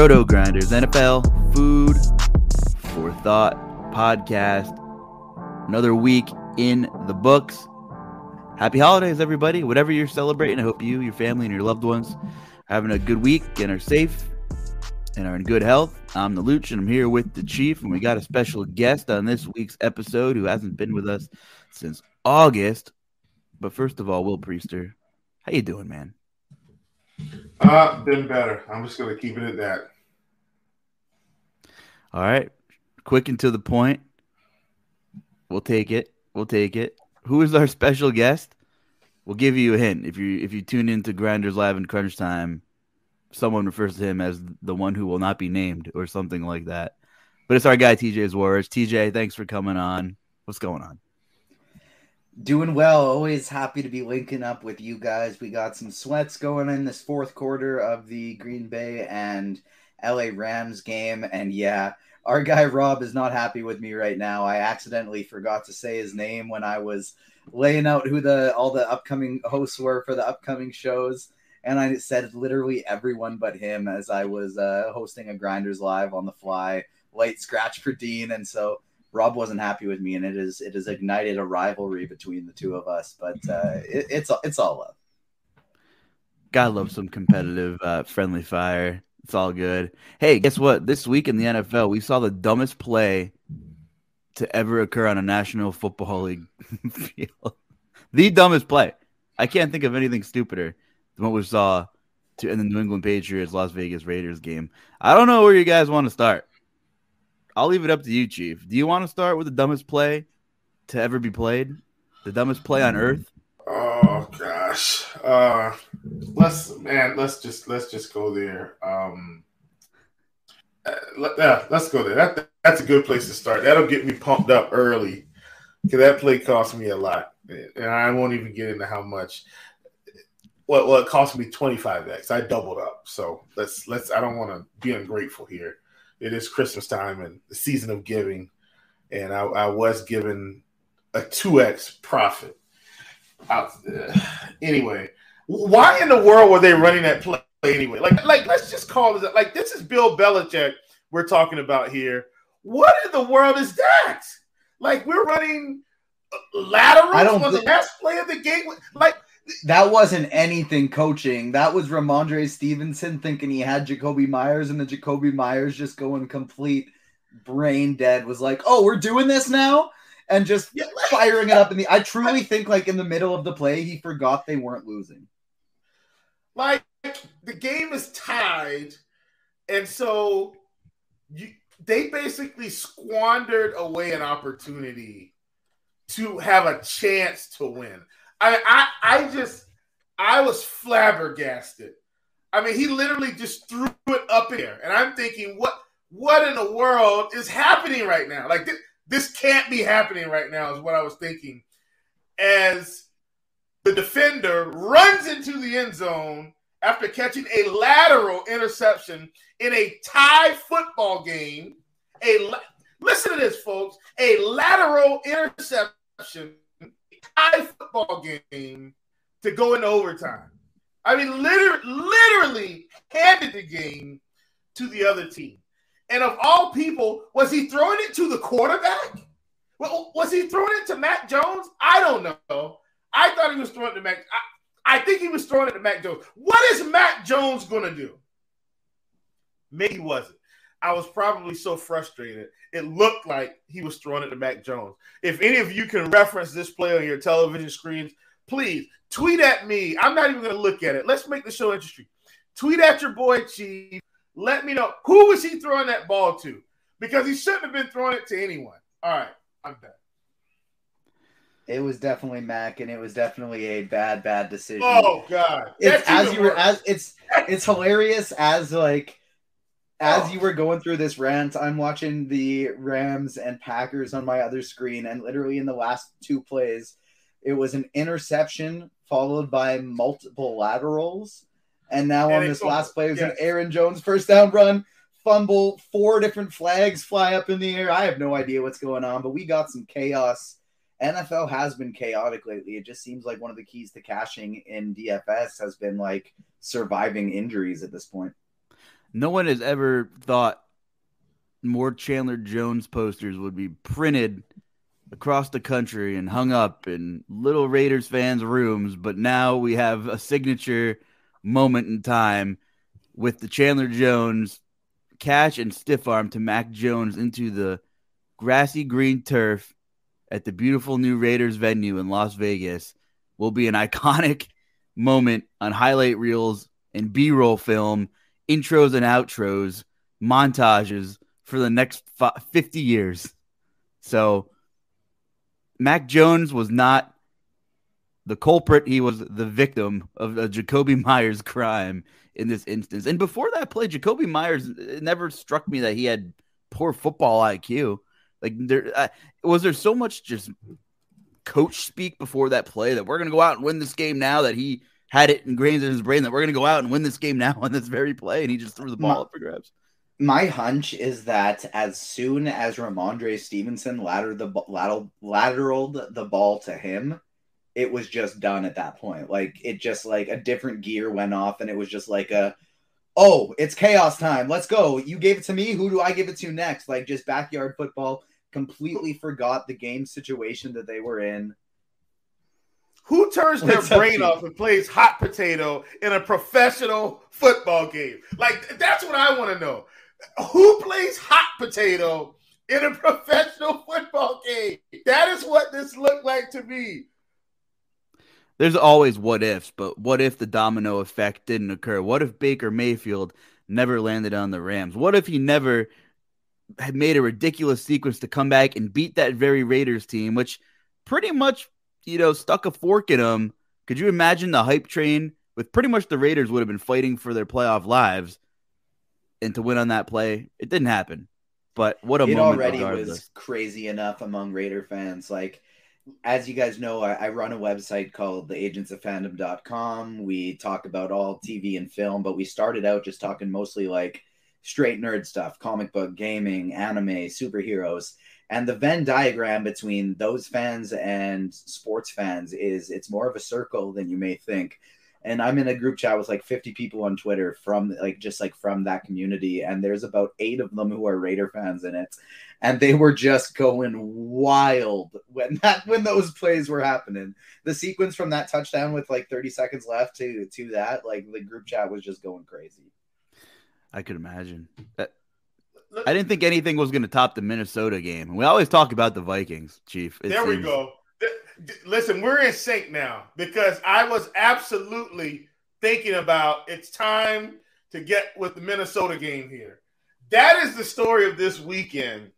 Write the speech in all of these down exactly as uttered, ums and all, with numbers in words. RotoGrinders N F L Food for Thought podcast. Another week in the books. Happy holidays, everybody. Whatever you're celebrating, I hope you, your family, and your loved ones are having a good week and are safe and are in good health. I'm the Luuch, and I'm here with the Chief, and we got a special guest on this week's episode who hasn't been with us since August. But first of all, Will Priester, how you doing, man? Uh, been better. I'm just going to keep it at that. All right. Quick and to the point. We'll take it. We'll take it. Who is our special guest? We'll give you a hint. If you if you tune into Grinders Live and Crunch Time, someone refers to him as the one who will not be named or something like that. But it's our guy, T J Zwarych. T J, thanks for coming on. What's going on? Doing well. Always happy to be linking up with you guys. We got some sweats going in this fourth quarter of the Green Bay and L A Rams game. And yeah, our guy Rob is not happy with me right now. I accidentally forgot to say his name when I was laying out who the all the upcoming hosts were for the upcoming shows. And I said literally everyone but him as I was uh, hosting a Grinders Live on the fly, light scratch for Dean. And so Rob wasn't happy with me, and it is it has ignited a rivalry between the two of us. But uh, it, it's it's all love. Gotta love some competitive, uh, friendly fire. It's all good. Hey, guess what? This week in the N F L, we saw the dumbest play to ever occur on a National Football League field. The dumbest play. I can't think of anything stupider than what we saw to, in the New England Patriots Las Vegas Raiders game. I don't know where you guys want to start. I'll leave it up to you, Chief. Do you want to start with the dumbest play to ever be played? The dumbest play on earth? Oh gosh. Uh, let's man, let's just let's just go there. Um, uh, let, uh, let's go there. That, that's a good place to start. That'll get me pumped up early because that play cost me a lot, and I won't even get into how much. Well, well, it cost me twenty-five X. I doubled up. So let's let's. I don't want to be ungrateful here. It is Christmas time and the season of giving, and I, I was given a two X profit. Out uh, anyway, why in the world were they running that play anyway? Like, like let's just call it like this is Bill Belichick we're talking about here. What in the world is that? Like we're running laterals on the last play of the game. Like that wasn't anything coaching. That was Rhamondre Stevenson thinking he had Jakobi Meyers, and the Jakobi Meyers just going complete brain dead was like, oh, we're doing this now? And just yeah, like, firing it up in the – I truly think, like, in the middle of the play, he forgot they weren't losing. Like, the game is tied, and so you, they basically squandered away an opportunity to have a chance to win. I, I I just I was flabbergasted. I mean, he literally just threw it up there, and I'm thinking, what what in the world is happening right now? Like this, this can't be happening right now is what I was thinking. As the defender runs into the end zone after catching a lateral interception in a tie football game, a listen to this, folks, a lateral interception. High football game to go into overtime. I mean, literally, literally handed the game to the other team. And of all people, was he throwing it to the quarterback? Well, was he throwing it to Mac Jones? I don't know. I thought he was throwing it to Mac. I, I think he was throwing it to Mac Jones. What is Mac Jones going to do? Maybe he wasn't. I was probably so frustrated. It looked like he was throwing it to Mac Jones. If any of you can reference this play on your television screens, please tweet at me. I'm not even going to look at it. Let's make the show interesting. Tweet at your boy, Chief. Let me know. Who was he throwing that ball to? Because he shouldn't have been throwing it to anyone. All right. I'm done. It was definitely Mac, and it was definitely a bad, bad decision. Oh, God. It's, as you were, as, it's, it's hilarious as, like, As you were going through this rant, I'm watching the Rams and Packers on my other screen, and literally in the last two plays, it was an interception followed by multiple laterals, and now and on this last play, it was yes. an Aaron Jones first down run, fumble, four different flags fly up in the air. I have no idea what's going on, but we got some chaos. N F L has been chaotic lately. It just seems like one of the keys to cashing in D F S has been, like, surviving injuries at this point. No one has ever thought more Chandler Jones posters would be printed across the country and hung up in little Raiders fans' rooms, but now we have a signature moment in time with the Chandler Jones catch and stiff arm to Mac Jones into the grassy green turf at the beautiful new Raiders venue in Las Vegas will be an iconic moment on highlight reels and B-roll film, intros and outros, montages for the next fifty years. So Mac Jones was not the culprit. He was the victim of a Jakobi Meyers crime in this instance. And before that play, Jakobi Meyers, it never struck me that he had poor football I Q. Like, there uh, was there so much just coach speak before that play that we're going to go out and win this game now, that he had it ingrained in his brain that we're going to go out and win this game now on this very play, and he just threw the ball my, up for grabs. My hunch is that as soon as Rhamondre Stevenson laddered the, lateral, lateraled the ball to him, it was just done at that point. Like, it just, like, a different gear went off, and it was just like a, oh, it's chaos time. Let's go. You gave it to me. Who do I give it to next? Like, just backyard football. Completely forgot the game situation that they were in. Who turns their brain off and plays hot potato in a professional football game? Like, that's what I want to know. Who plays hot potato in a professional football game? That is what this looked like to me. There's always what ifs, but what if the domino effect didn't occur? What if Baker Mayfield never landed on the Rams? What if he never had made a ridiculous sequence to come back and beat that very Raiders team, which pretty much, you know, stuck a fork in them? Could you imagine the hype train with pretty much the Raiders would have been fighting for their playoff lives and to win on that play? It didn't happen, but what a it moment. It already regardless. Was crazy enough among Raider fans. Like, as you guys know, I, I run a website called the Agents of Fandom dot com. We talk about all T V and film, but we started out just talking mostly like straight nerd stuff, comic book, gaming, anime, superheroes. And the Venn diagram between those fans and sports fans is it's more of a circle than you may think. And I'm in a group chat with like fifty people on Twitter from like just like from that community. And there's about eight of them who are Raider fans in it. And they were just going wild when that when those plays were happening. The sequence from that touchdown with like thirty seconds left to to that, like the group chat was just going crazy. I could imagine. That, I didn't think anything was going to top the Minnesota game. We always talk about the Vikings, Chief. It there seems... we go. Listen, we're in sync now because I was absolutely thinking about it's time to get with the Minnesota game here. That is the story of this weekend.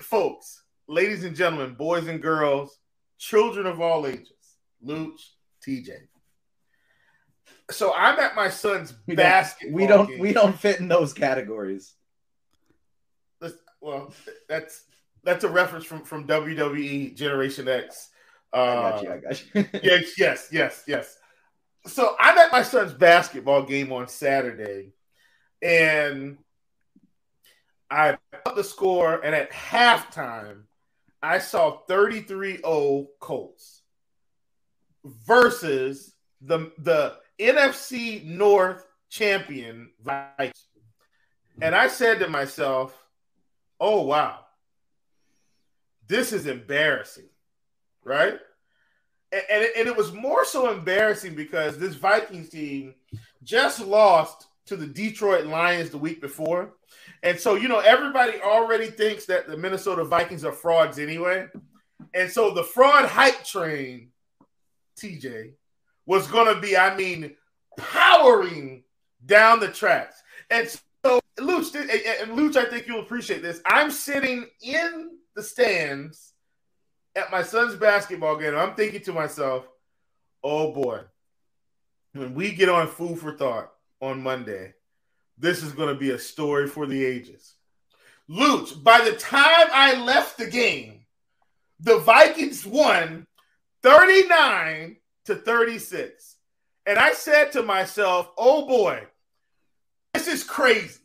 Folks, ladies and gentlemen, boys and girls, children of all ages, Luuch, T J. So I'm at my son's we basketball. We don't. Game. We don't fit in those categories. Let's, well, that's that's a reference from, from W W E Generation X. Uh, I got you. I got you. yes, yes, yes, yes. So I'm at my son's basketball game on Saturday, and I put the score. And at halftime, I saw thirty-three oh Colts versus the the. N F C North champion Vikings. And I said to myself, oh, wow, this is embarrassing, right? And, and, it, and it was more so embarrassing because this Vikings team just lost to the Detroit Lions the week before. And so, you know, everybody already thinks that the Minnesota Vikings are frauds anyway. And so the fraud hype train, T J, was going to be, I mean, powering down the tracks. And so, Luuch, and Luuch, I think you'll appreciate this. I'm sitting in the stands at my son's basketball game. And I'm thinking to myself, oh, boy, when we get on Food for Thought on Monday, this is going to be a story for the ages. Luuch, by the time I left the game, the Vikings won thirty-nine to thirty-six. And I said to myself, oh boy, this is crazy.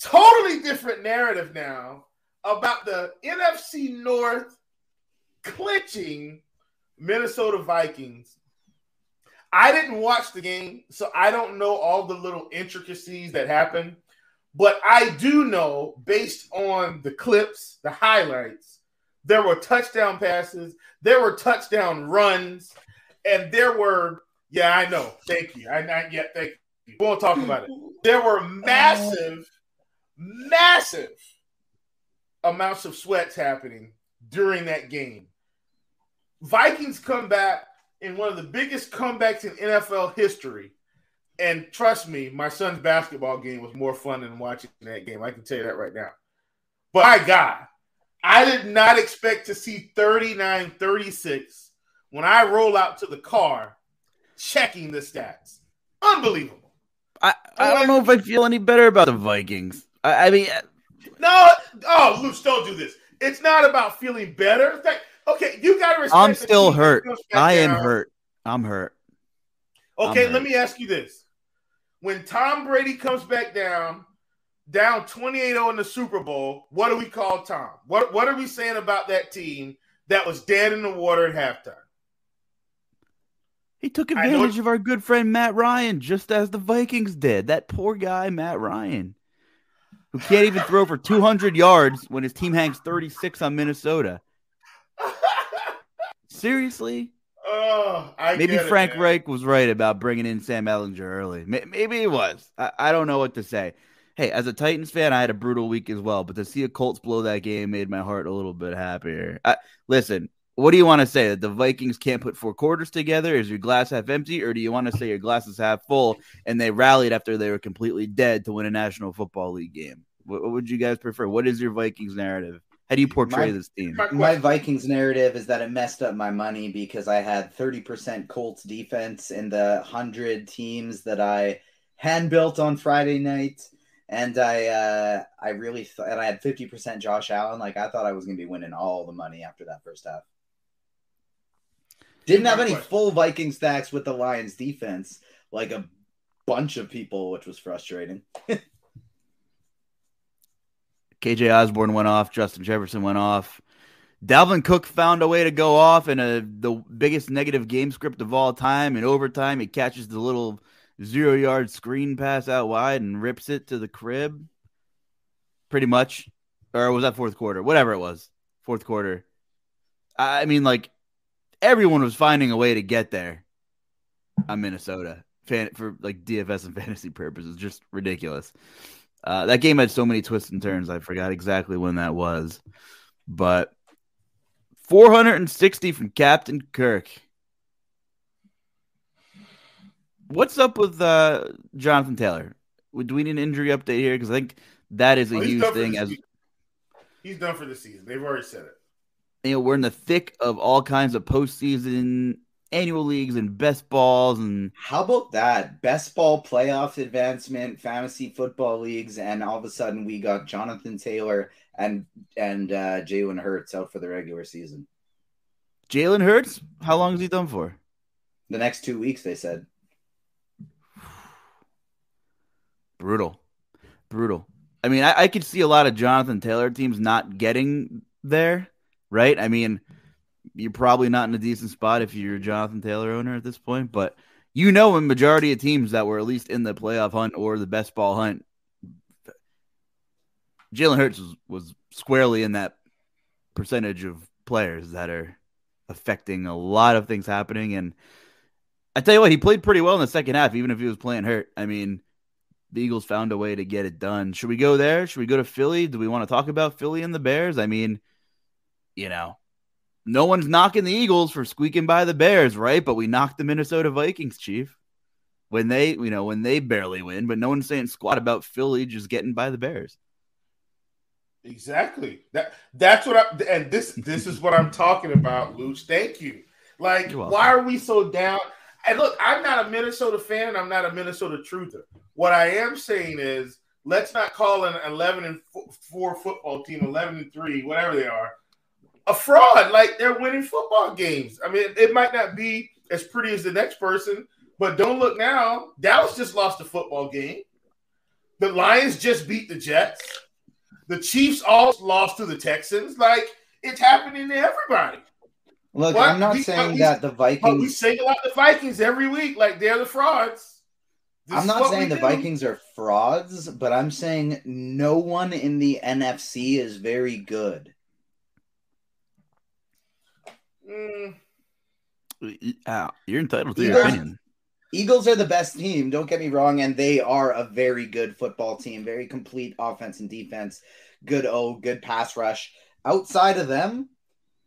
Totally different narrative now about the N F C North clinching Minnesota Vikings. I didn't watch the game, so I don't know all the little intricacies that happened. But I do know, based on the clips, the highlights, there were touchdown passes, there were touchdown runs, and there were, yeah, I know. Thank you. I not yet. Thank you. We won't talk about it. There were massive, massive amounts of sweats happening during that game. Vikings come back in one of the biggest comebacks in N F L history. And trust me, my son's basketball game was more fun than watching that game. I can tell you that right now. But my God, I did not expect to see thirty-nine thirty-six when I roll out to the car checking the stats. Unbelievable. I, I don't know if I feel any better about the Vikings. I, I mean, no. Oh, Luuch, don't do this. It's not about feeling better. Like, okay, you got to respect. I'm still hurt. I am hurt. I'm hurt. Okay, I'm let hurt. me ask you this. When Tom Brady comes back down, down twenty-eight oh in the Super Bowl, what do we call Tom? What What are we saying about that team that was dead in the water at halftime? He took advantage of our good friend Matt Ryan, just as the Vikings did. That poor guy, Matt Ryan, who can't even throw for two hundred yards when his team hangs thirty-six on Minnesota. Seriously? Oh, I maybe get it, Frank man. Reich was right about bringing in Sam Ehlinger early. Maybe he was. I, I don't know what to say. Hey, as a Titans fan, I had a brutal week as well, but to see a Colts blow that game made my heart a little bit happier. I, listen, what do you want to say? That the Vikings can't put four quarters together? Is your glass half empty, or do you want to say your glass is half full and they rallied after they were completely dead to win a National Football League game? What, what would you guys prefer? What is your Vikings narrative? How do you portray my, this team? My Vikings narrative is that it messed up my money because I had thirty percent Colts defense in the one hundred teams that I hand built on Friday night. And I uh, I really th- and I had fifty percent Josh Allen. Like, I thought I was going to be winning all the money after that first half. Didn't have any full Viking stacks with the Lions defense, like a bunch of people, which was frustrating. K J Osborne went off. Justin Jefferson went off. Dalvin Cook found a way to go off in a, the biggest negative game script of all time. In overtime, he catches the little zero-yard screen pass out wide and rips it to the crib. Pretty much. Or was that fourth quarter? Whatever it was. Fourth quarter. I mean, like, everyone was finding a way to get there on Minnesota. Fan, for, like, D F S and fantasy purposes. Just ridiculous. Uh, that game had so many twists and turns, I forgot exactly when that was. But four hundred sixty from Captain Kirk. What's up with uh, Jonathan Taylor? Do we need an injury update here? Because I think that is a oh, huge thing. As he's done for the season. They've already said it. You know, we're in the thick of all kinds of postseason annual leagues and best balls. And how about that? Best ball playoff advancement, fantasy football leagues, and all of a sudden we got Jonathan Taylor and and uh, Jalen Hurts out for the regular season. Jalen Hurts? How long is he done for? The next two weeks, they said. Brutal. Brutal. I mean, I, I could see a lot of Jonathan Taylor teams not getting there, right? I mean, you're probably not in a decent spot if you're a Jonathan Taylor owner at this point, but you know, in majority of teams that were at least in the playoff hunt or the best ball hunt, Jalen Hurts was, was squarely in that percentage of players that are affecting a lot of things happening. And I tell you what, he played pretty well in the second half, even if he was playing hurt. I mean, the Eagles found a way to get it done. Should we go there? Should we go to Philly? Do we want to talk about Philly and the Bears? I mean, you know, no one's knocking the Eagles for squeaking by the Bears, right? But we knocked the Minnesota Vikings, Chief, when they, you know, when they barely win. But no one's saying squat about Philly just getting by the Bears. Exactly. That that's what I and this this is what I'm talking about, Luuch. Thank you. Like, why are we so down? And look, I'm not a Minnesota fan, and I'm not a Minnesota truther. What I am saying is, let's not call an eleven and four football team, eleven and three, whatever they are, a fraud. Like, they're winning football games. I mean, it might not be as pretty as the next person, but don't look now. Dallas just lost a football game. The Lions just beat the Jets. The Chiefs all lost to the Texans. Like, it's happening to everybody. Look, what? I'm not we, saying we, that the Vikings. We single out the Vikings every week like they're the frauds. This I'm not saying the do. Vikings are frauds, but I'm saying no one in the N F C is very good. Mm. Uh, you're entitled to Eagles, your opinion. Eagles are the best team, don't get me wrong, and they are a very good football team. Very complete offense and defense. Good O, good pass rush. Outside of them,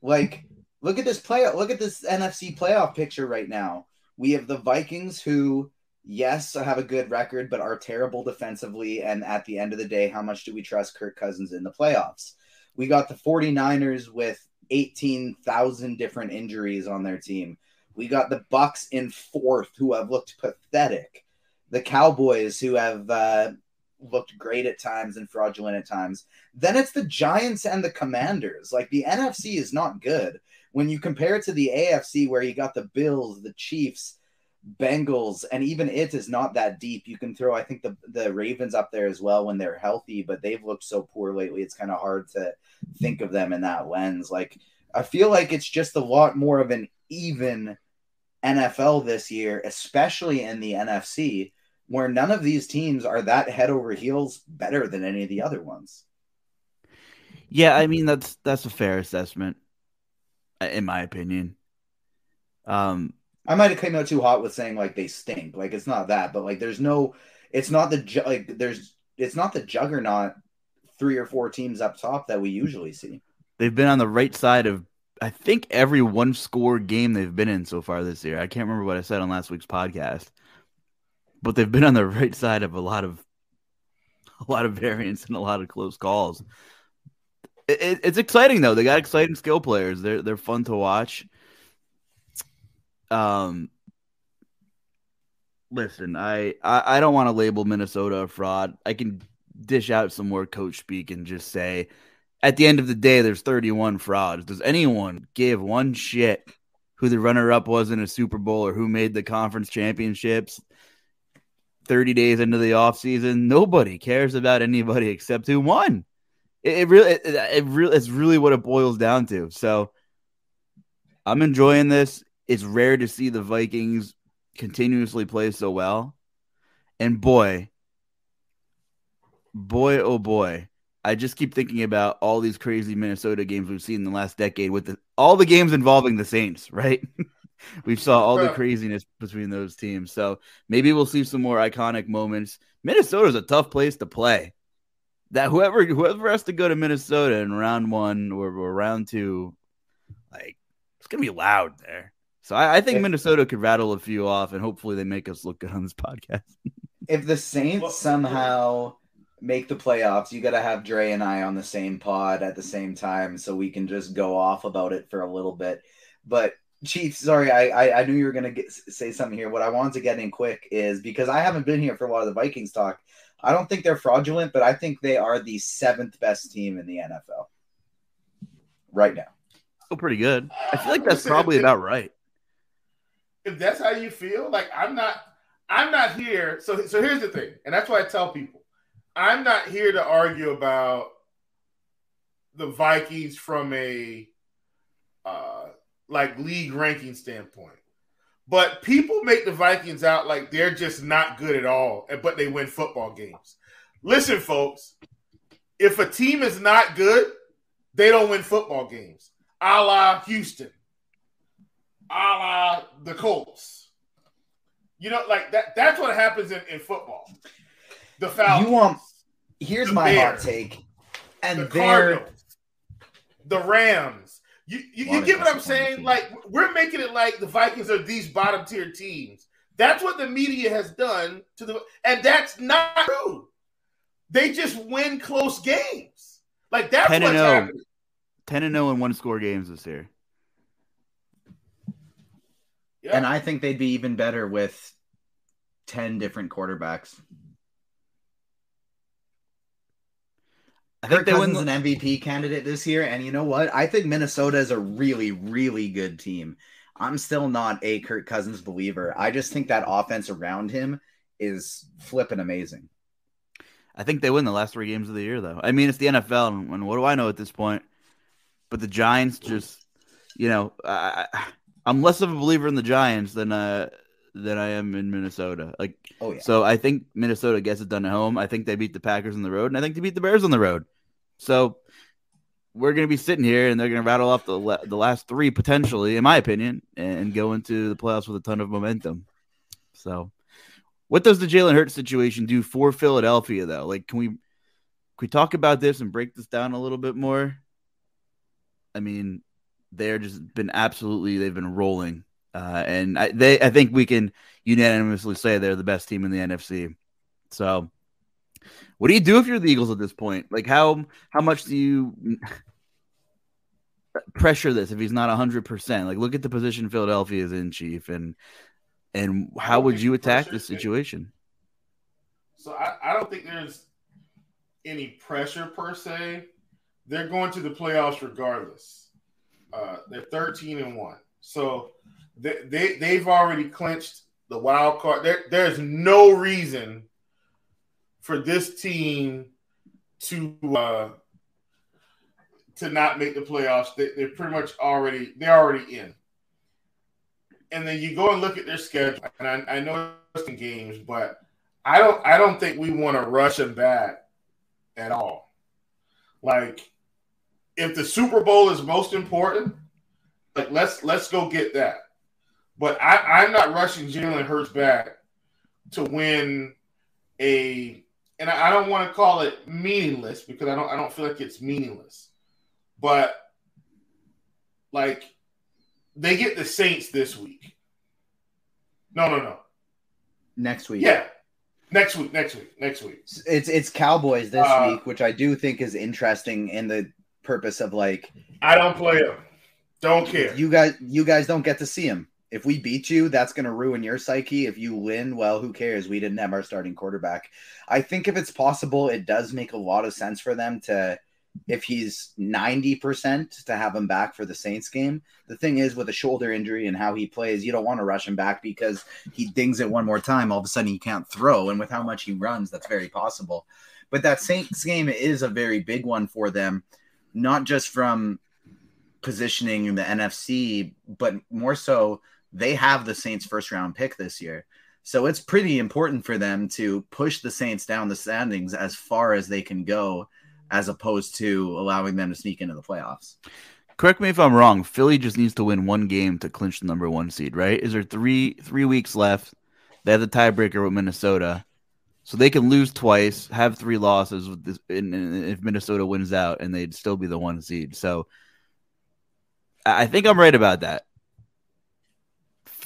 like, look at this playoff. Look at this N F C playoff picture right now. We have the Vikings who, yes, have a good record, but are terrible defensively. And at the end of the day, how much do we trust Kirk Cousins in the playoffs? We got the 49ers with eighteen thousand different injuries on their team. We got the Bucks in fourth who have looked pathetic. The Cowboys who have uh, looked great at times and fraudulent at times. Then it's the Giants and the Commanders. Like, the N F C is not good. When you compare it to the A F C where you got the Bills, the Chiefs, Bengals, and even it is not that deep. You can throw, I think, the, the Ravens up there as well when they're healthy, but they've looked so poor lately. It's kind of hard to think of them in that lens. Like, I feel like it's just a lot more of an even N F L this year, especially in the N F C, where none of these teams are that head over heels better than any of the other ones. Yeah, I mean, that's that's a fair assessment. In my opinion, um, I might have came out too hot with saying like they stink. Like, it's not that, but like there's no, it's not the ju- like there's it's not the juggernaut three or four teams up top that we usually see. They've been on the right side of I think every one score game they've been in so far this year. I can't remember what I said on last week's podcast, but they've been on the right side of a lot of a lot of variance and a lot of close calls. It, it's exciting though. They got exciting skill players. They're they're fun to watch. Um, listen, I I, I don't want to label Minnesota a fraud. I can dish out some more coach speak and just say, at the end of the day, there's thirty-one frauds. Does anyone give one shit who the runner-up was in a Super Bowl or who made the conference championships thirty days into the offseason? Nobody cares about anybody except who won. It, it really, it, it really, it's really what it boils down to. So I'm enjoying this. It's rare to see the Vikings continuously play so well, and boy, boy, oh boy, I just keep thinking about all these crazy Minnesota games we've seen in the last decade with the, all the games involving the Saints. Right? We saw all the craziness between those teams. So maybe we'll see some more iconic moments. Minnesota's a tough place to play. That whoever whoever has to go to Minnesota in round one or, or round two, like, it's gonna be loud there. So I, I think if, Minnesota could rattle a few off, and hopefully they make us look good on this podcast. If the Saints somehow make the playoffs, you gotta have Dre and I on the same pod at the same time, so we can just go off about it for a little bit. But Chief, sorry, I I, I knew you were gonna get, say something here. What I wanted to get in quick is because I haven't been here for a lot of the Vikings talk. I don't think they're fraudulent, but I think they are the seventh best team in the N F L right now. Still pretty good. I feel like that's probably about right. If that's how you feel, like I'm not, I'm not here. So, so here's the thing, and that's why I tell people, I'm not here to argue about the Vikings from a uh, like league ranking standpoint. But people make the Vikings out like they're just not good at all, but they win football games. Listen, folks, if a team is not good, they don't win football games, a la Houston, a la the Colts. You know, like that. That's what happens in, in football. The Falcons. You want, here's my Bears, hot take. And the Cardinals, the Rams. You, you, you get what I'm saying? Like, we're making it like the Vikings are these bottom tier teams. That's what the media has done to the, and that's not true. They just win close games. Like, that's what's happening. ten and zero in one score games this year. Yeah. And I think they'd be even better with ten different quarterbacks. I think Kirk Cousins is an M V P candidate this year, and you know what? I think Minnesota is a really, really good team. I'm still not a Kirk Cousins believer. I just think that offense around him is flipping amazing. I think they win the last three games of the year, though. I mean, it's the N F L, and what do I know at this point? But the Giants just you know, I, I'm less of a believer in the Giants than uh than I am in Minnesota. Like, oh, yeah. So I think Minnesota gets it done at home. I think they beat the Packers on the road, and I think they beat the Bears on the road. So we're going to be sitting here, and they're going to rattle off the le- the last three potentially, in my opinion, and go into the playoffs with a ton of momentum. So what does the Jalen Hurts situation do for Philadelphia, though? Like, can we can we talk about this and break this down a little bit more? I mean, they're just been absolutely they've been rolling. Uh, and I, they, I think we can unanimously say they're the best team in the N F C. So, what do you do if you're the Eagles at this point? Like, how how much do you pressure this if he's not one hundred percent? Like, look at the position Philadelphia is in, Chief, and and how would you attack this situation? So, I, I don't think there's any pressure per se. They're going to the playoffs regardless. Uh, they're thirteen and one. So, They, they, they've already clinched the wild card. There, there's no reason for this team to uh, to not make the playoffs. They, they're pretty much already – they're already in. And then you go and look at their schedule, and I, I know it's in games, but I don't, I don't think we want to rush them back at all. Like, if the Super Bowl is most important, like let's let's go get that. But I, I'm not rushing Jalen Hurts back to win a, and I, I don't want to call it meaningless because I don't I don't feel like it's meaningless. But like they get the Saints this week. No, no, no. Next week. Yeah. Next week, next week, next week. It's it's Cowboys this uh, week, which I do think is interesting in the purpose of like I don't play them. Don't care. You guys you guys don't get to see him. If we beat you, that's going to ruin your psyche. If you win, well, who cares? We didn't have our starting quarterback. I think if it's possible, it does make a lot of sense for them to, if he's ninety percent, to have him back for the Saints game. The thing is, with a shoulder injury and how he plays, you don't want to rush him back because he dings it one more time. All of a sudden, he can't throw. And with how much he runs, that's very possible. But that Saints game is a very big one for them, not just from positioning in the N F C, but more so they have the Saints first round pick this year. So it's pretty important for them to push the Saints down the standings as far as they can go, as opposed to allowing them to sneak into the playoffs. Correct me if I'm wrong. Philly just needs to win one game to clinch the number one seed, right? Is there three, three weeks left? They have the tiebreaker with Minnesota. So they can lose twice, have three losses with this, and, and if Minnesota wins out, and they'd still be the one seed. So I think I'm right about that.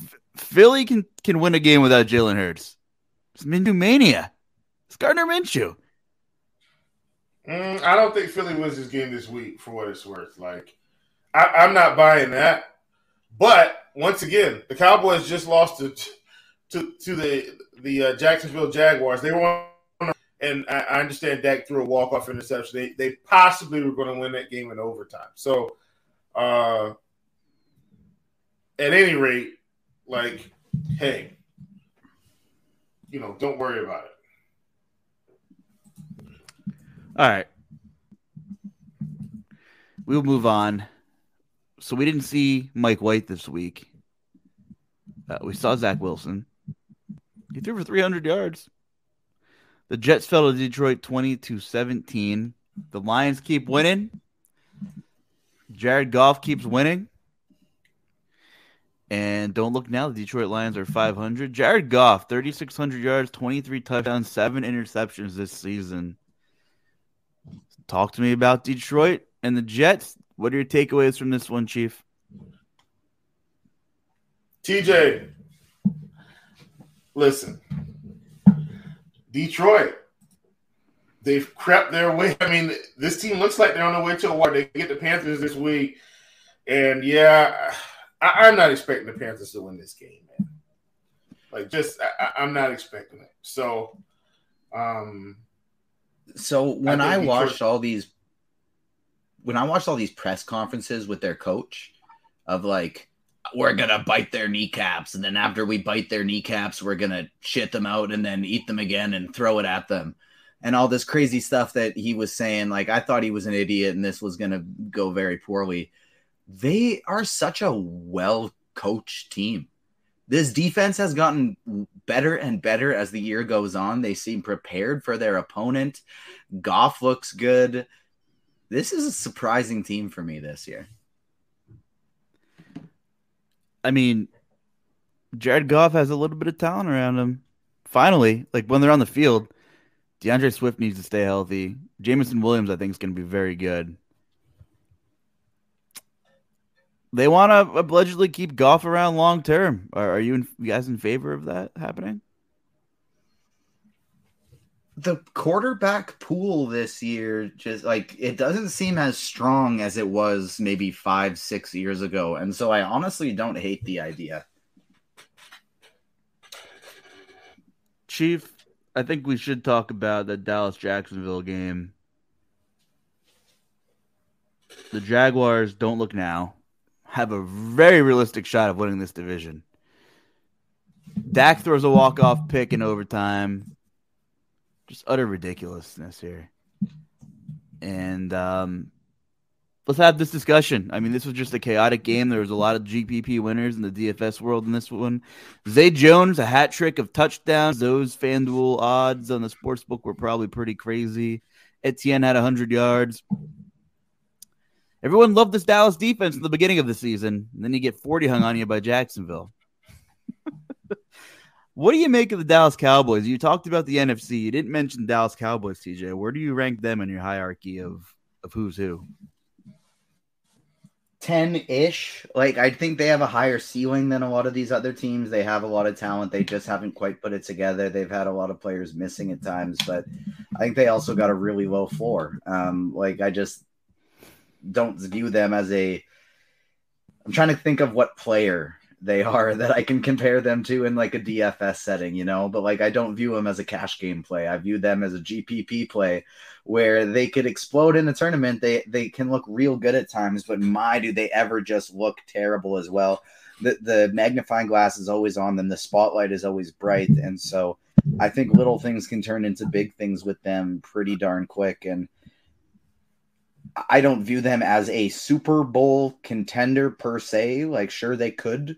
F- Philly can, can win a game without Jalen Hurts. It's Minshew mania. It's Gardner Minshew. Mm, I don't think Philly wins this game this week, for what it's worth. Like, I, I'm not buying that. But once again, the Cowboys just lost to to, to the the uh, Jacksonville Jaguars. They won, and I, I understand Dak threw a walk-off interception. They they possibly were going to win that game in overtime. So. Uh, at any rate, like, hey, you know, don't worry about it. All right. We'll move on. So we didn't see Mike White this week. Uh, we saw Zach Wilson. He threw for three hundred yards. The Jets fell to Detroit twenty to seventeen. The Lions keep winning. Jared Goff keeps winning. And don't look now. The Detroit Lions are five hundred. Jared Goff, thirty-six hundred yards, twenty-three touchdowns, seven interceptions this season. Talk to me about Detroit and the Jets. What are your takeaways from this one, Chief? T J, listen. Detroit. They've crept their way. I mean, this team looks like they're on their way to a war. They get the Panthers this week. And, yeah, I, I'm not expecting the Panthers to win this game, man. Like, just I, I'm not expecting it. So, um, so when I, I watched Detroit- all these – when I watched all these press conferences with their coach of, like, we're going to bite their kneecaps, and then after we bite their kneecaps, we're going to shit them out and then eat them again and throw it at them. And all this crazy stuff that he was saying, like, I thought he was an idiot and this was going to go very poorly. they are such a well-coached team. This defense has gotten better and better as the year goes on. They seem prepared for their opponent. Goff looks good. This is a surprising team for me this year. I mean, Jared Goff has a little bit of talent around him. Finally, like when they're on the field, DeAndre Swift needs to stay healthy. Jameson Williams, I think, is going to be very good. They want to allegedly keep Goff around long term. Are, are you, in, you guys in favor of that happening? The quarterback pool this year, just like it doesn't seem as strong as it was maybe five, six years ago. And so I honestly don't hate the idea. Chief, I think we should talk about the Dallas-Jacksonville game. The Jaguars, don't look now, have a very realistic shot of winning this division. Dak throws a walk-off pick in overtime. Just utter ridiculousness here. And um, let's have this discussion. I mean, this was just a chaotic game. There was a lot of G P P winners in the D F S world in this one. Zay Jones, a hat trick of touchdowns. Those FanDuel odds on the sportsbook were probably pretty crazy. Etienne had one hundred yards. Everyone loved this Dallas defense in the beginning of the season. And then you get forty hung on you by Jacksonville. What do you make of the Dallas Cowboys? You talked about the N F C. You didn't mention Dallas Cowboys, T J. Where do you rank them in your hierarchy of, of who's who? ten-ish. Like, I think they have a higher ceiling than a lot of these other teams. They have a lot of talent. They just haven't quite put it together. They've had a lot of players missing at times, but I think they also got a really low floor. Um, like, I just don't view them as a – I'm trying to think of what player – they are that I can compare them to in like a D F S setting, you know, but like, I don't view them as a cash game play. I view them as a G P P play where they could explode in the tournament. They, they can look real good at times, but my, do they ever just look terrible as well. The, the magnifying glass is always on them. The spotlight is always bright. And so I think little things can turn into big things with them pretty darn quick. And I don't view them as a Super Bowl contender per se. Like, sure, they could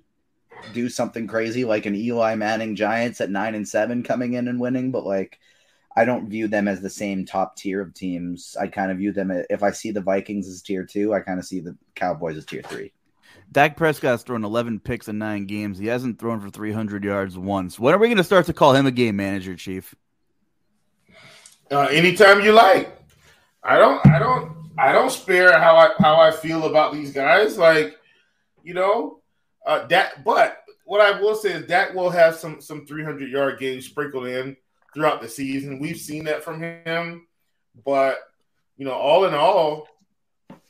do something crazy like an Eli Manning Giants at nine and seven coming in and winning, but like I don't view them as the same top tier of teams. I kind of view them as, if I see the Vikings as tier two, I kind of see the Cowboys as tier three. Dak Prescott's thrown eleven picks in nine games. He hasn't thrown for three hundred yards once. When are we going to start to call him a game manager, Chief? Uh, anytime you like. I don't. I don't. I don't spare how I how I feel about these guys. Like, you know. Uh, Dak, but what I will say is Dak will have some some three hundred yard games sprinkled in throughout the season. We've seen that from him. But, you know, all in all,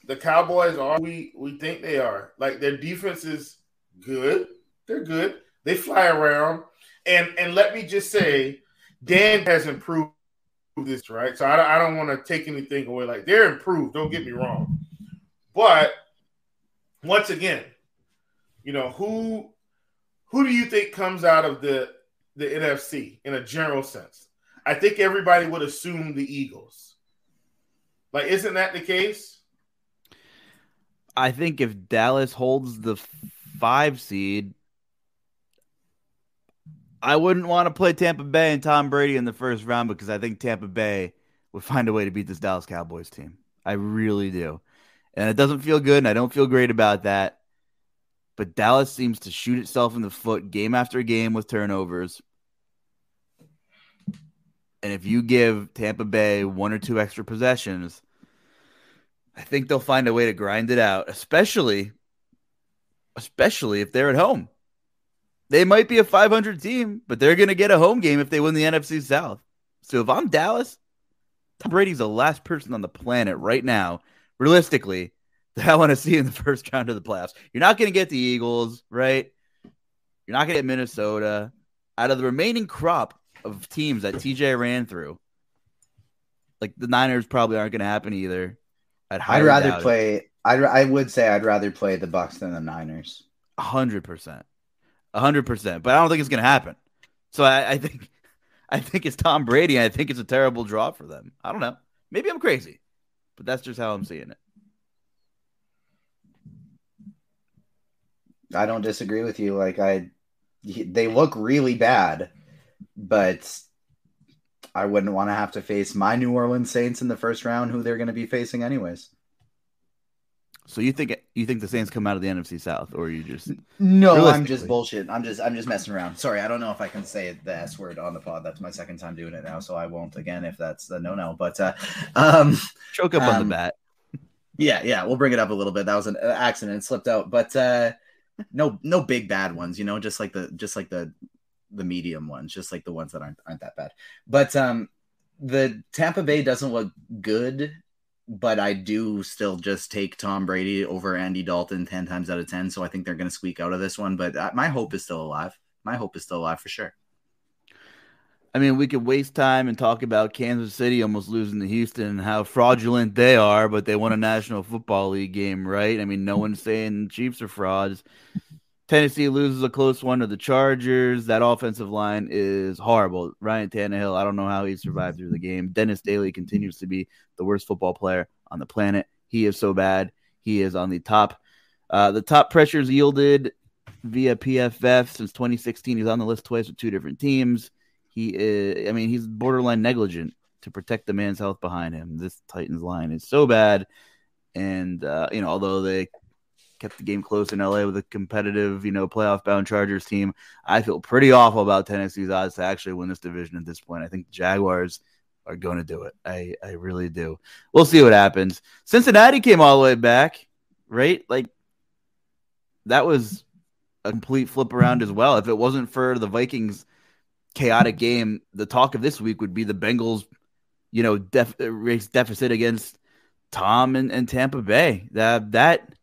the Cowboys are we we think they are. Like, their defense is good. They're good. They fly around. And and let me just say, Dan has improved this, right? So I, I don't want to take anything away. Like, they're improved. Don't get me wrong. But, once again, you know, who who do you think comes out of the, the N F C in a general sense? I think everybody would assume the Eagles. Like, isn't that the case? I think if Dallas holds the five seed, I wouldn't want to play Tampa Bay and Tom Brady in the first round because I think Tampa Bay would find a way to beat this Dallas Cowboys team. I really do. And it doesn't feel good, and I don't feel great about that. But Dallas seems to shoot itself in the foot game after game with turnovers. And if you give Tampa Bay one or two extra possessions, I think they'll find a way to grind it out, especially, especially if they're at home. They might be a five hundred team, but they're going to get a home game if they win the N F C South. So if I'm Dallas, Tom Brady's the last person on the planet right now, realistically, that I want to see in the first round of the playoffs. You're not going to get the Eagles, right? You're not going to get Minnesota. Out of the remaining crop of teams that T J ran through, like the Niners probably aren't going to happen either. I'd, I'd rather play – I would say I'd rather play the Bucs than the Niners. one hundred percent. one hundred percent. But I don't think it's going to happen. So I, I think I think it's Tom Brady, and I think it's a terrible draw for them. I don't know. Maybe I'm crazy, but that's just how I'm seeing it. I don't disagree with you. Like I, they look really bad, but I wouldn't want to have to face my New Orleans Saints in the first round, who they're going to be facing anyways. So you think you think the Saints come out of the N F C South, or you just no? I'm just bullshit. I'm just I'm just messing around. Sorry, I don't know if I can say the S word on the pod. That's my second time doing it now, so I won't again if that's the no no. But uh, um, choke up um, on the bat. Yeah, yeah, we'll bring it up a little bit. That was an accident; it slipped out. But uh, no, no big bad ones, you know, just like the just like the the medium ones, just like the ones that aren't aren't that bad. But um, the Tampa Bay doesn't look good. But I do still just take Tom Brady over Andy Dalton ten times out of ten. So I think they're going to squeak out of this one. But my hope is still alive. My hope is still alive for sure. I mean, we could waste time and talk about Kansas City almost losing to Houston and how fraudulent they are, but they won a National Football League game, right? I mean, no one's saying the Chiefs are frauds. Tennessee loses a close one to the Chargers. That offensive line is horrible. Ryan Tannehill, I don't know how he survived through the game. Dennis Daly continues to be the worst football player on the planet. He is so bad. He is on the top. Uh, the top pressures yielded via P F F since twenty sixteen. He's on the list twice with two different teams. He is, I mean, he's borderline negligent to protect the man's health behind him. This Titans line is so bad. And, uh, you know, although they kept the game close in L A with a competitive, you know, playoff-bound Chargers team. I feel pretty awful about Tennessee's odds to actually win this division at this point. I think the Jaguars are going to do it. I, I really do. We'll see what happens. Cincinnati came all the way back, right? Like, that was a complete flip around as well. If it wasn't for the Vikings' chaotic game, the talk of this week would be the Bengals, you know, def- race deficit against Tom and, and Tampa Bay. That that –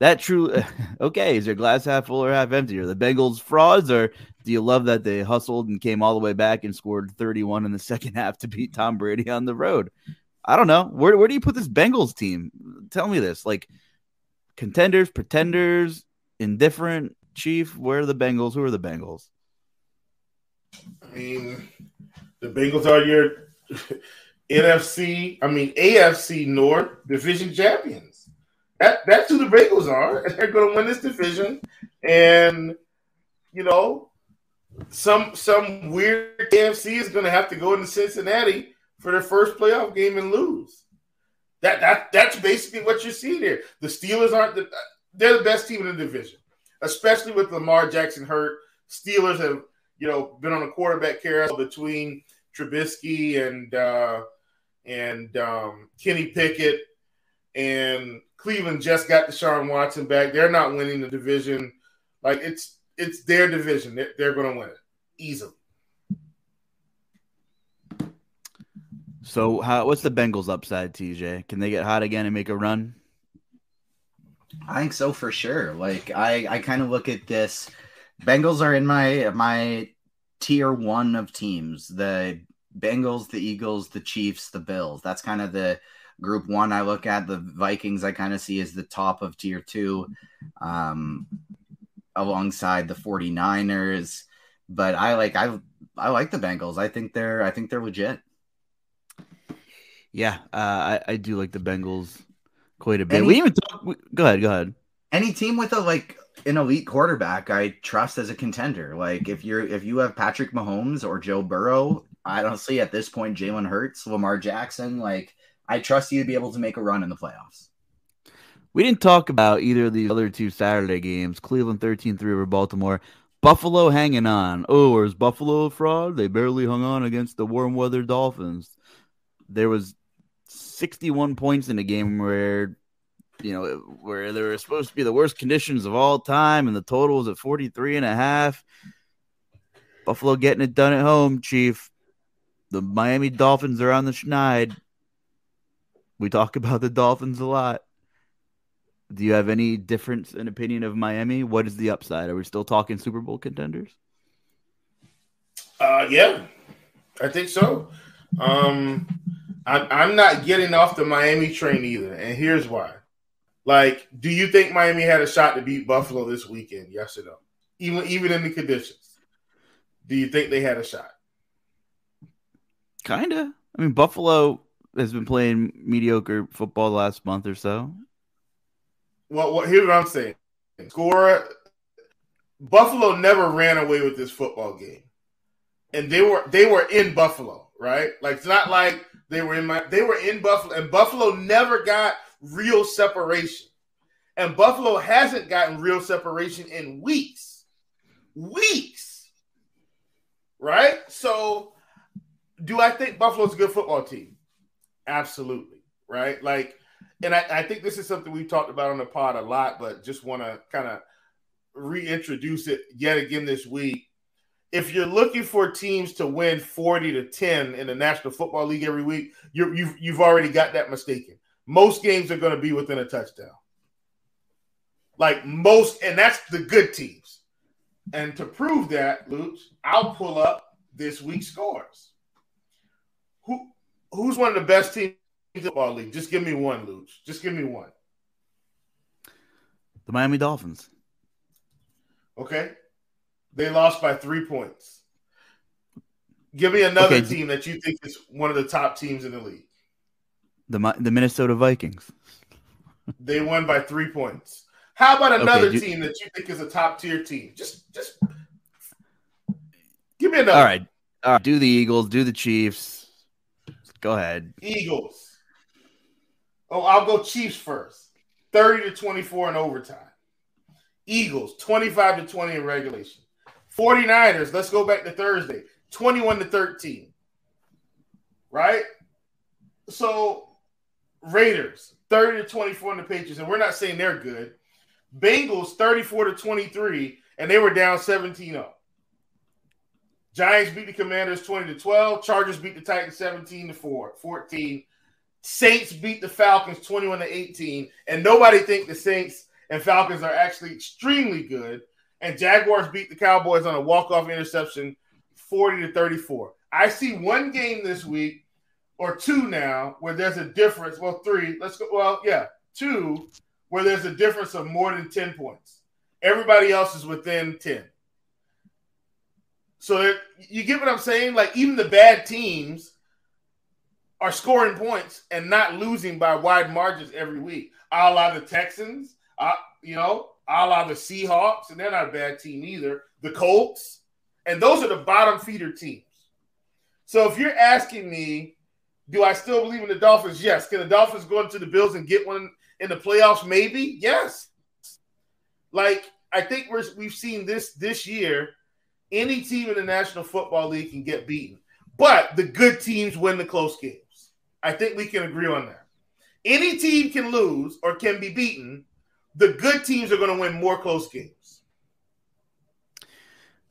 That true. Okay, is your glass half full or half empty? Are the Bengals frauds, or do you love that they hustled and came all the way back and scored thirty-one in the second half to beat Tom Brady on the road? I don't know. Where where do you put this Bengals team? Tell me this. Like, contenders, pretenders, indifferent, Chief, where are the Bengals? Who are the Bengals? I mean, the Bengals are your N F C, I mean, A F C North division champions. That, that's who the Bengals are, and they're going to win this division. And, you know, some some weird K F C is going to have to go into Cincinnati for their first playoff game and lose. That that that's basically what you see there. The Steelers aren't the, they're the best team in the division, especially with Lamar Jackson hurt. Steelers have, you know, been on a quarterback carousel between Trubisky and uh, and um, Kenny Pickett. And Cleveland just got Deshaun Watson back. They're not winning the division. Like, it's it's their division. They're, they're going to win it easily. So how, what's the Bengals' upside, T J? Can they get hot again and make a run? I think so for sure. Like, I, I kind of look at this. Bengals are in my my tier one of teams. The Bengals, the Eagles, the Chiefs, the Bills. That's kind of the – Group one, I look at the Vikings. I kind of see as the top of tier two, um, alongside the 49ers. But I like I I like the Bengals. I think they're I think they're legit. Yeah, uh, I I do like the Bengals quite a bit. Any, we even talk, we, go ahead, go ahead. Any team with a like an elite quarterback, I trust as a contender. Like if you're if you have Patrick Mahomes or Joe Burrow, I don't see at this point Jalen Hurts, Lamar Jackson, like. I trust you to be able to make a run in the playoffs. We didn't talk about either of these other two Saturday games. Cleveland thirteen three over Baltimore. Buffalo hanging on. Oh, or is Buffalo a fraud? They barely hung on against the warm weather Dolphins. There was sixty-one points in a game where, you know, where there were supposed to be the worst conditions of all time, and the total was at forty-three and a half. Buffalo getting it done at home, Chief. The Miami Dolphins are on the schneid. We talk about the Dolphins a lot. Do you have any difference in opinion of Miami? What is the upside? Are we still talking Super Bowl contenders? Uh, yeah, I think so. Um, I, I'm not getting off the Miami train either, and here's why. Like, do you think Miami had a shot to beat Buffalo this weekend? Yes or no? Even, even in the conditions. Do you think they had a shot? Kind of. I mean, Buffalo has been playing mediocre football the last month or so. Well, well here's what I'm saying. Score Buffalo never ran away with this football game. And they were they were in Buffalo, right? Like, it's not like they were in my they were in Buffalo, and Buffalo never got real separation. And Buffalo hasn't gotten real separation in weeks. Weeks. Right? So do I think Buffalo's a good football team? Absolutely. Right? Like, and I, I think this is something we've talked about on the pod a lot, but just want to kind of reintroduce it yet again this week. If you're looking for teams to win forty to ten in the National Football League every week, you're, you've, you've already got that mistaken. Most games are going to be within a touchdown. Like most, and that's the good teams. And to prove that, Luuch, I'll pull up this week's scores. Who Who's one of the best teams in the football league? Just give me one, Luuch. Just give me one. The Miami Dolphins. Okay. They lost by three points. Give me another okay. team that you think is one of the top teams in the league. The the Minnesota Vikings. They won by three points. How about another okay, do, team that you think is a top-tier team? Just just give me another. All right. All right. Do the Eagles. Do the Chiefs. Go ahead. Eagles. Oh, I'll go Chiefs first. thirty to twenty-four in overtime. Eagles, twenty-five to twenty in regulation. forty-niners, let's go back to Thursday, twenty-one to thirteen. Right? So, Raiders, thirty to twenty-four in the Patriots, and we're not saying they're good. Bengals, thirty-four to twenty-three, and they were down seventeen oh. Giants beat the Commanders twenty to twelve. Chargers beat the Titans seventeen to fourteen. Saints beat the Falcons twenty-one to eighteen, and nobody think the Saints and Falcons are actually extremely good. And Jaguars beat the Cowboys on a walk-off interception forty to thirty-four. I see one game this week, or two now, where there's a difference. Well, three. Let's go. Well, yeah, two, where there's a difference of more than ten points. Everybody else is within ten. So you get what I'm saying? Like, even the bad teams are scoring points and not losing by wide margins every week. A la the Texans. Uh, you know, a la the Seahawks, and they're not a bad team either. The Colts, and those are the bottom feeder teams. So if you're asking me, do I still believe in the Dolphins? Yes. Can the Dolphins go into the Bills and get one in the playoffs? Maybe. Yes. Like, I think we're, we've seen this this year. Any team in the National Football League can get beaten. But the good teams win the close games. I think we can agree on that. Any team can lose or can be beaten. The good teams are going to win more close games.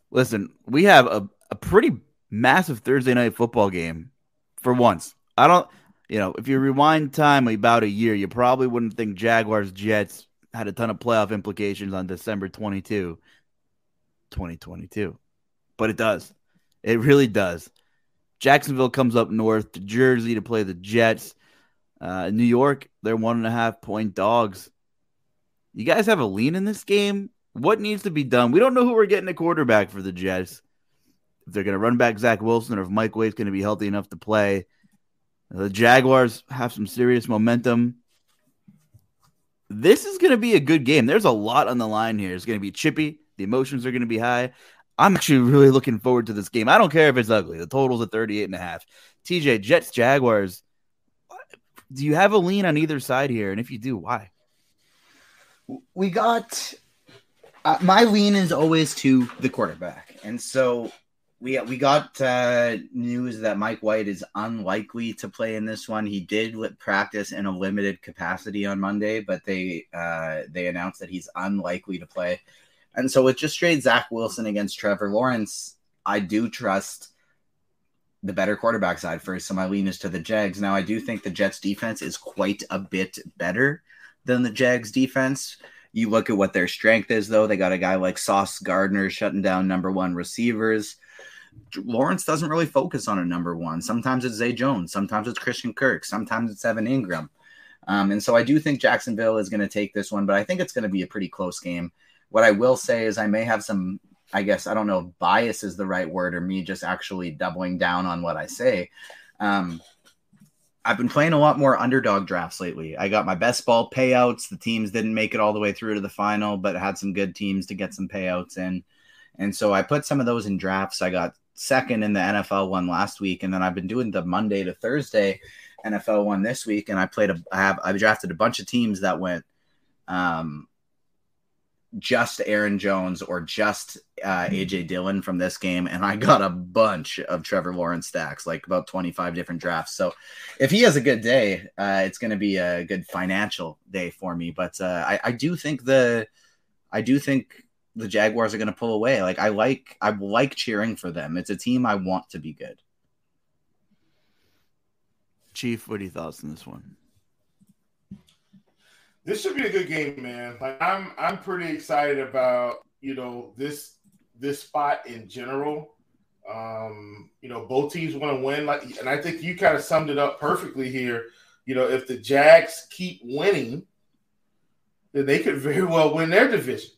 Listen, we have a, a pretty massive Thursday night football game for once. I don't, you know, if you rewind time about a year, you probably wouldn't think Jaguars Jets had a ton of playoff implications on December twenty-second, twenty twenty-two. But it does. It really does. Jacksonville comes up north to Jersey to play the Jets. Uh, New York, they're one and a half point dogs. You guys have a lean in this game? What needs to be done? We don't know who we're getting a quarterback for the Jets. If they're going to run back Zach Wilson or if Mike Wade's going to be healthy enough to play. The Jaguars have some serious momentum. This is going to be a good game. There's a lot on the line here. It's going to be chippy. The emotions are going to be high. I'm actually really looking forward to this game. I don't care if it's ugly. The total's at thirty-eight and a half. T J, Jets, Jaguars, do you have a lean on either side here? And if you do, why? We got uh, – my lean is always to the quarterback. And so we we got uh, news that Mike White is unlikely to play in this one. He did practice in a limited capacity on Monday, but they uh, they announced that he's unlikely to play. And so with just straight Zach Wilson against Trevor Lawrence, I do trust the better quarterback side first. So my lean is to the Jags. Now, I do think the Jets' defense is quite a bit better than the Jags defense. You look at what their strength is, though. They got a guy like Sauce Gardner shutting down number one receivers. Lawrence doesn't really focus on a number one. Sometimes it's Zay Jones. Sometimes it's Christian Kirk. Sometimes it's Evan Ingram. Um, and so I do think Jacksonville is going to take this one, but I think it's going to be a pretty close game. What I will say is I may have some, I guess, I don't know if bias is the right word or me just actually doubling down on what I say. Um, I've been playing a lot more underdog drafts lately. I got my best ball payouts. The teams didn't make it all the way through to the final, but had some good teams to get some payouts in. And so I put some of those in drafts. I got second in the N F L one last week. And then I've been doing the Monday to Thursday N F L one this week. And I played, a, I have, I've drafted a bunch of teams that went um, just Aaron Jones or just uh, A J Dillon from this game. And I got a bunch of Trevor Lawrence stacks, like about twenty-five different drafts. So if he has a good day, uh, it's going to be a good financial day for me. But uh, I, I do think the, I do think, the Jaguars are going to pull away. Like I like, I like cheering for them. It's a team I want to be good. Chief, what are your thoughts on this one? This should be a good game, man. Like I'm, I'm pretty excited about, you know, this, this spot in general. Um, you know, both teams want to win. Like, and I think you kind of summed it up perfectly here. You know, if the Jags keep winning, then they could very well win their division.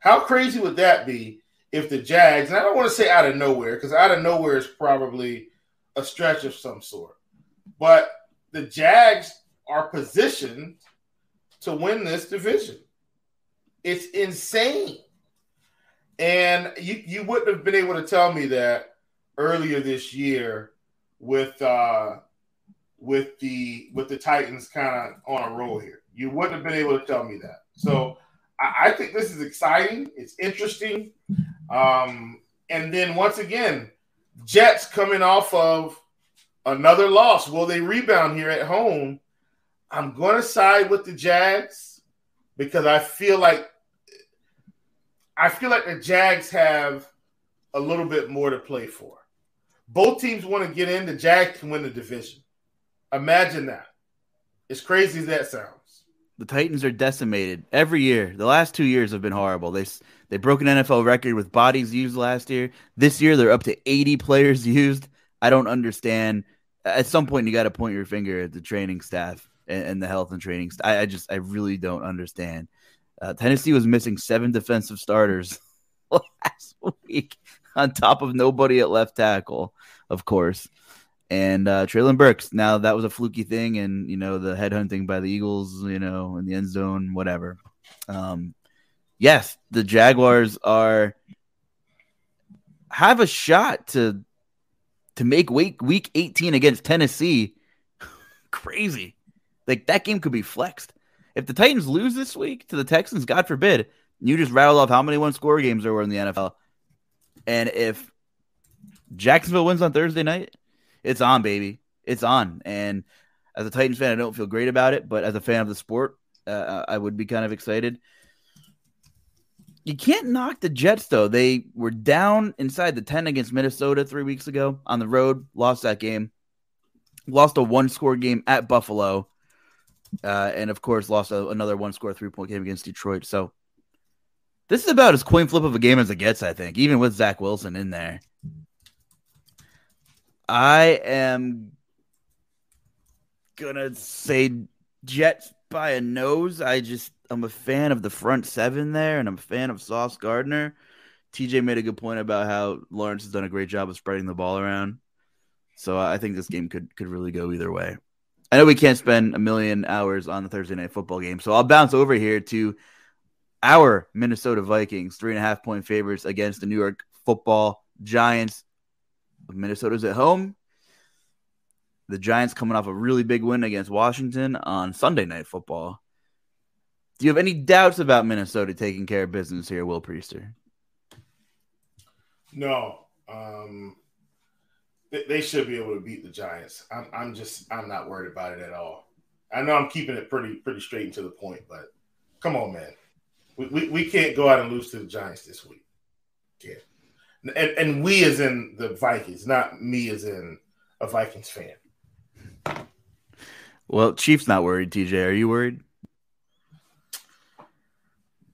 How crazy would that be if the Jags, and I don't want to say out of nowhere, because out of nowhere is probably a stretch of some sort, but the Jags are positioned to win this division. It's insane. And you, you wouldn't have been able to tell me that earlier this year with uh, with the with the Titans kind of on a roll here. You wouldn't have been able to tell me that. So I think this is exciting. It's interesting. Um, and then once again, Jets coming off of another loss. Will they rebound here at home? I'm going to side with the Jags because I feel like I feel like the Jags have a little bit more to play for. Both teams want to get in. The Jags can win the division. Imagine that. As crazy as that sounds. The Titans are decimated every year. The last two years have been horrible. They they broke an N F L record with bodies used last year. This year, they're up to eighty players used. I don't understand. At some point, you got to point your finger at the training staff and, and the health and training staff. I, I just, I really don't understand. Uh, Tennessee was missing seven defensive starters last week on top of nobody at left tackle, of course. And uh, Treylon Burks, now that was a fluky thing and, you know, the headhunting by the Eagles, you know, in the end zone, whatever. Um, yes, the Jaguars are have a shot to to make week, week eighteen against Tennessee. Crazy. Like, that game could be flexed. If the Titans lose this week to the Texans, God forbid, you just rattle off how many one-score games there were in the N F L. And if Jacksonville wins on Thursday night, it's on, baby. It's on. And as a Titans fan, I don't feel great about it, but as a fan of the sport, uh, I would be kind of excited. You can't knock the Jets, though. They were down inside the ten against Minnesota three weeks ago on the road, lost that game, lost a one-score game at Buffalo, uh, and, of course, lost a, another one-score three-point game against Detroit. So this is about as coin flip of a game as it gets, I think, even with Zach Wilson in there. I am going to say Jets by a nose. I just, I'm a fan of the front seven there, and I'm a fan of Sauce Gardner. T J made a good point about how Lawrence has done a great job of spreading the ball around. So I think this game could, could really go either way. I know we can't spend a million hours on the Thursday night football game, so I'll bounce over here to our Minnesota Vikings, three and a half point favorites against the New York Football Giants. Minnesota's at home. The Giants coming off a really big win against Washington on Sunday Night Football. Do you have any doubts about Minnesota taking care of business here, Will Priester? No. Um, they, they should be able to beat the Giants. I'm, I'm just, I'm not worried about it at all. I know I'm keeping it pretty, pretty straight and to the point, but come on, man. We, we, we can't go out and lose to the Giants this week. Can't. And, and we as in the Vikings, not me as in a Vikings fan. Well, Chief's not worried, T J. Are you worried?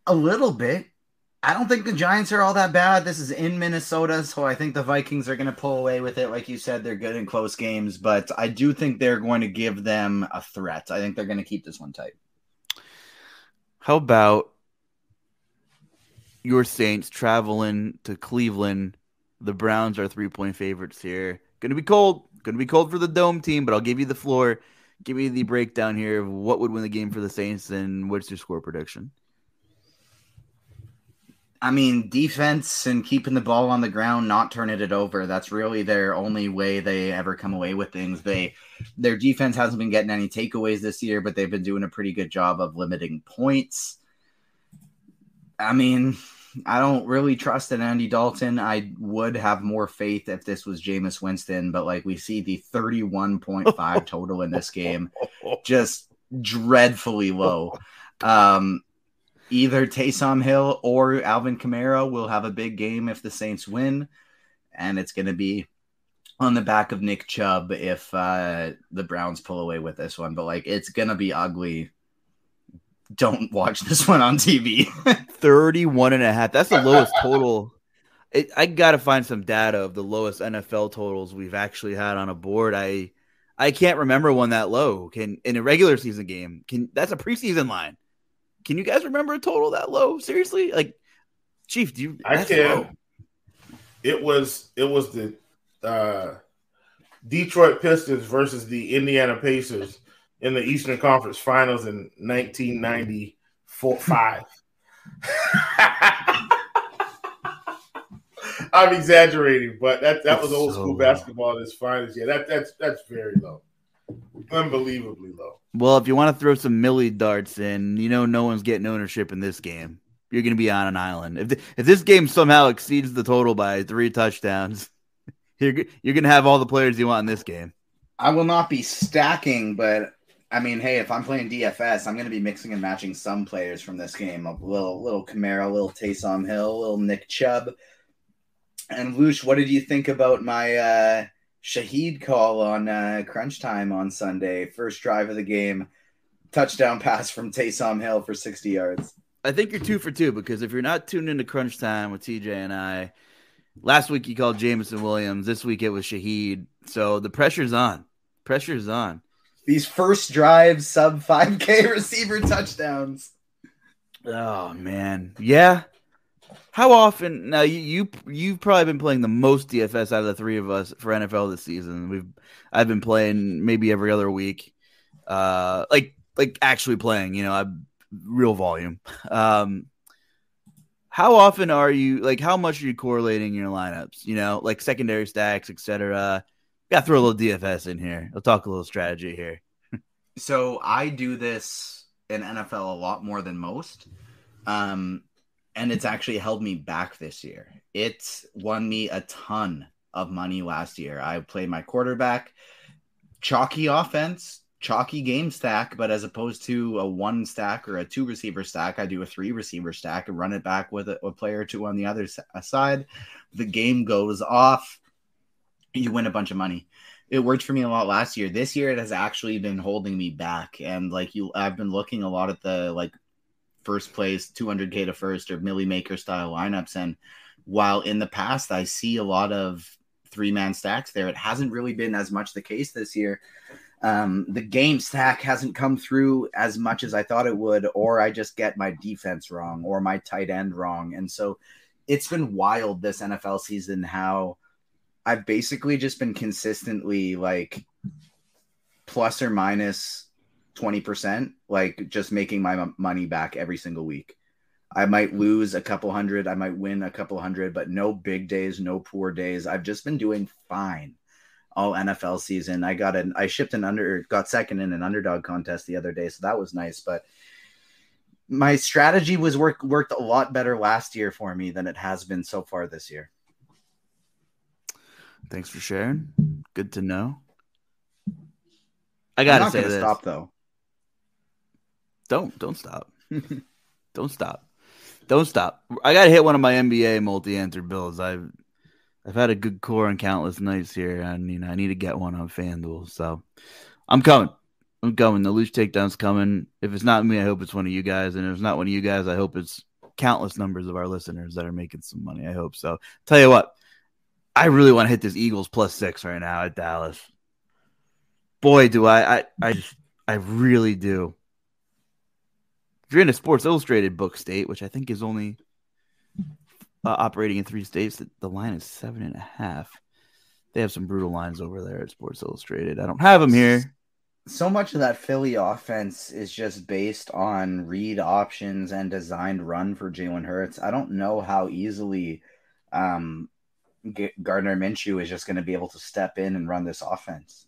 A little bit. I don't think the Giants are all that bad. This is in Minnesota, so I think the Vikings are going to pull away with it. Like you said, they're good in close games, but I do think they're going to give them a threat. I think they're going to keep this one tight. How about your Saints traveling to Cleveland? The Browns are three-point favorites here. Going to be cold. Going to be cold for the dome team, but I'll give you the floor. Give me the breakdown here of what would win the game for the Saints and what's your score prediction? I mean, defense and keeping the ball on the ground, not turning it over. That's really their only way they ever come away with things. They, their defense hasn't been getting any takeaways this year, but they've been doing a pretty good job of limiting points. I mean, I don't really trust in Andy Dalton. I would have more faith if this was Jameis Winston, but like we see the thirty-one point five total in this game, just dreadfully low. Um, Either Taysom Hill or Alvin Kamara will have a big game if the Saints win, and it's going to be on the back of Nick Chubb if uh, the Browns pull away with this one. But, like, it's going to be ugly. Don't watch this one on T V. thirty-one and a half. That's the lowest total. It, I got to find some data of the lowest N F L totals we've actually had on a board. I I can't remember one that low can in a regular season game. Can that's a preseason line. Can you guys remember a total that low? Seriously? Like, Chief, do you I can. Low. It was it was the uh, Detroit Pistons versus the Indiana Pacers in the Eastern Conference Finals in nineteen ninety-four five. I'm exaggerating, but that, that was old so school basketball in its finest. Yeah, that that's that's very low. Unbelievably low. Well, if you want to throw some Millie darts in, you know no one's getting ownership in this game. You're going to be on an island. If th- if this game somehow exceeds the total by three touchdowns, you're g- you're going to have all the players you want in this game. I will not be stacking, but I mean, hey, if I'm playing D F S, I'm going to be mixing and matching some players from this game. A little little Kamara, a little Taysom Hill, a little Nick Chubb. And Luuch, what did you think about my uh Shaheed call on uh, Crunch Time on Sunday? First drive of the game, touchdown pass from Taysom Hill for sixty yards. I think you're two for two, because if you're not tuned into Crunch Time with T J and I, last week you called Jameson Williams. This week it was Shaheed. So the pressure's on. Pressure's on. These first drive sub five K receiver touchdowns. Oh, man. Yeah. How often now? You, you you've probably been playing the most D F S out of the three of us for N F L this season. We've I've been playing maybe every other week, uh, like like actually playing. You know, I real volume. Um, how often are you like? How much are you correlating your lineups? You know, like secondary stacks, et cetera. Got to throw a little D F S in here. I'll talk a little strategy here. So I do this in N F L a lot more than most. Um. And it's actually held me back this year. It's won me a ton of money last year. I played my quarterback, chalky offense, chalky game stack, but as opposed to a one stack or a two receiver stack, I do a three receiver stack and run it back with a, a player or two on the other side. The game goes off. You win a bunch of money. It worked for me a lot last year. This year, it has actually been holding me back. And like you, I've been looking a lot at the like, first place two hundred K to first or Millie Maker style lineups. And while in the past, I see a lot of three man stacks there, it hasn't really been as much the case this year. Um, the game stack hasn't come through as much as I thought it would, or I just get my defense wrong or my tight end wrong. And so it's been wild this N F L season, how I've basically just been consistently like plus or minus twenty percent, like just making my money back every single week. I might lose a couple hundred, I might win a couple hundred, but no big days, no poor days. I've just been doing fine all N F L season. I got an, I shipped an under, got second in an underdog contest the other day, so that was nice. But my strategy was work, worked a lot better last year for me than it has been so far this year. Thanks for sharing. Good to know. I gotta I'm not say gonna this. Stop though. Don't don't stop. don't stop. Don't stop. I gotta hit one of my N B A multi-answer builds. I've I've had a good core on countless nights here, and you know I need to get one on FanDuel. So I'm coming. I'm coming. The Luuch takedown's coming. If it's not me, I hope it's one of you guys. And if it's not one of you guys, I hope it's countless numbers of our listeners that are making some money. I hope so. Tell you what, I really want to hit this Eagles plus six right now at Dallas. Boy, do I, I I just I really do. If you're in a Sports Illustrated book state, which I think is only uh, operating in three states, the line is seven and a half. They have some brutal lines over there at Sports Illustrated. I don't have them here. So much of that Philly offense is just based on read options and designed run for Jalen Hurts. I don't know how easily um, Gardner Minshew is just going to be able to step in and run this offense.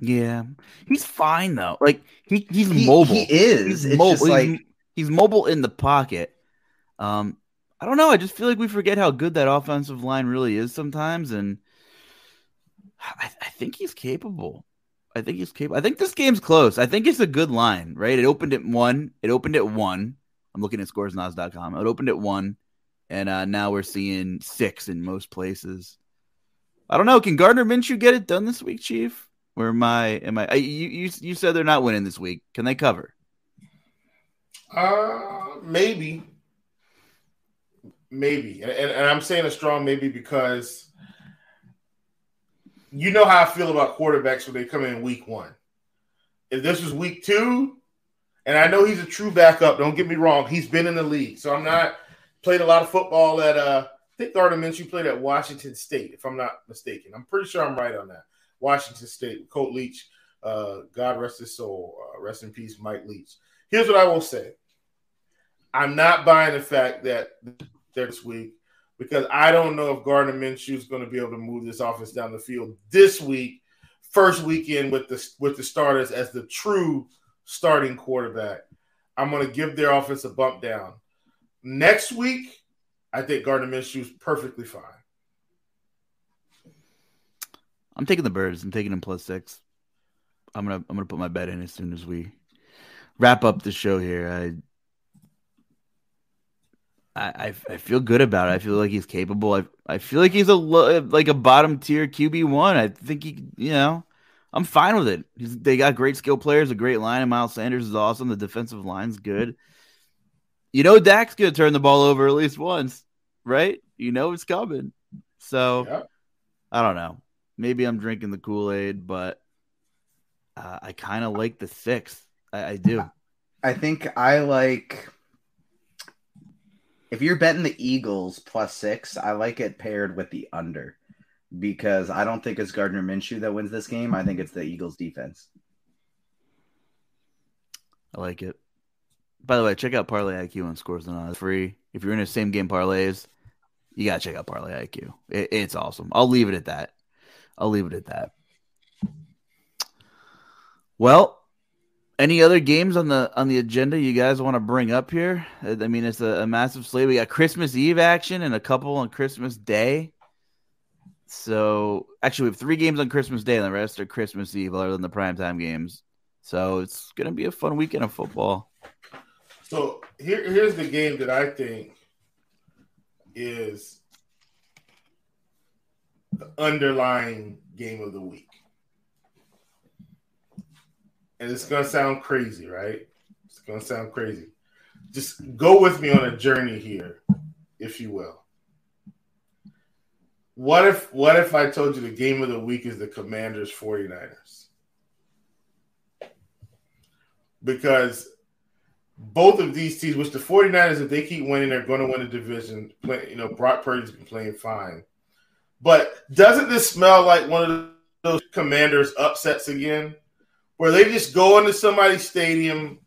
Yeah, he's fine though. Like he, he's he, mobile. He is. He's it's mo- just he's, like he's mobile in the pocket. Um, I don't know. I just feel like we forget how good that offensive line really is sometimes, and I, I think he's capable. I think he's capable. I think this game's close. I think it's a good line, right? It opened at one. It opened at one. I'm looking at scores and odds dot com. It opened at one, and uh, now we're seeing six in most places. I don't know. Can Gardner Minshew get it done this week, Chief? Where am I? Am I? I you, you you said they're not winning this week. Can they cover? Uh, maybe, maybe, and, and I'm saying a strong maybe because. You know how I feel about quarterbacks when they come in week one. If this was week two, and I know he's a true backup, don't get me wrong, he's been in the league. So I'm not played a lot of football at, uh, I think Gardner Minshew played at Washington State, if I'm not mistaken. I'm pretty sure I'm right on that. Washington State, Coach Leach, uh, God rest his soul, uh, rest in peace, Mike Leach. Here's what I will say. I'm not buying the fact that they're this week. Because I don't know if Gardner Minshew is going to be able to move this offense down the field this week, first weekend with the with the starters as the true starting quarterback. I'm going to give their offense a bump down. Next week, I think Gardner Minshew is perfectly fine. I'm taking the birds. I'm taking them plus six. I'm gonna I'm gonna put my bet in as soon as we wrap up the show here. I. I, I feel good about it. I feel like he's capable. I I feel like he's a lo- like a bottom tier Q B one. I think he, you know, I'm fine with it. He's, they got great skill players, a great line, and Miles Sanders is awesome. The defensive line's good. You know, Dak's gonna turn the ball over at least once, right? You know, it's coming. So yeah. I don't know. Maybe I'm drinking the Kool-Aid, but uh, I kind of like the six. I, I do. I think I like. If you're betting the Eagles plus six, I like it paired with the under because I don't think it's Gardner Minshew that wins this game. I think it's the Eagles defense. I like it. By the way, check out Parlay I Q on Scores and Odds. It's free. If you're into same game parlays, you got to check out Parlay I Q. It, it's awesome. I'll leave it at that. I'll leave it at that. Well, any other games on the on the agenda you guys want to bring up here? I mean, it's a, a massive slate. We got Christmas Eve action and a couple on Christmas Day. So, actually, we have three games on Christmas Day, and the rest are Christmas Eve, other than the primetime games. So, it's going to be a fun weekend of football. So, here, here's the game that I think is the underlying game of the week. And it's going to sound crazy, right? It's going to sound crazy. Just go with me on a journey here, if you will. What if what if I told you the game of the week is the Commanders forty-niners? Because both of these teams, which the forty-niners, if they keep winning, they're going to win the division. You know, Brock Purdy's been playing fine. But doesn't this smell like one of those Commanders upsets again? Where they just go into somebody's stadium,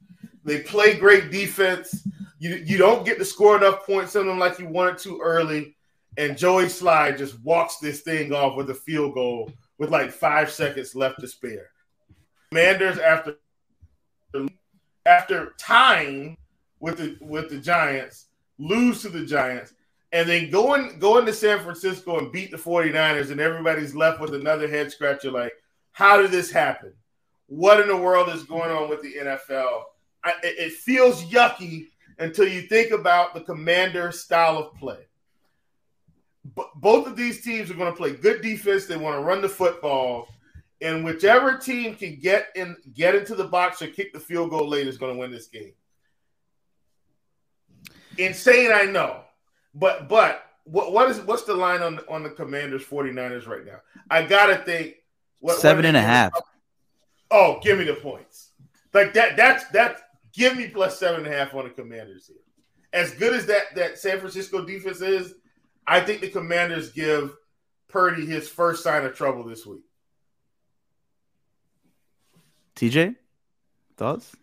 they play great defense, you you don't get to score enough points on them like you wanted to early, and Joey Sly just walks this thing off with a field goal with like five seconds left to spare. Commanders after after tying with the with the Giants, lose to the Giants, and then go, in, go into San Francisco and beat the forty-niners, and everybody's left with another head scratcher like, how did this happen? What in the world is going on with the N F L? I, it feels yucky until you think about the Commander's style of play. B- both of these teams are going to play good defense. They want to run the football. And whichever team can get in, get into the box or kick the field goal late is going to win this game. Insane, I know. But but what, what is what's the line on, on the Commander's forty-niners right now? I got to think. What, Seven what and a half. About? Oh, give me the points. Like that, that's that's give me plus seven and a half on the Commanders here. As good as that that San Francisco defense is, I think the Commanders give Purdy his first sign of trouble this week. T J, thoughts?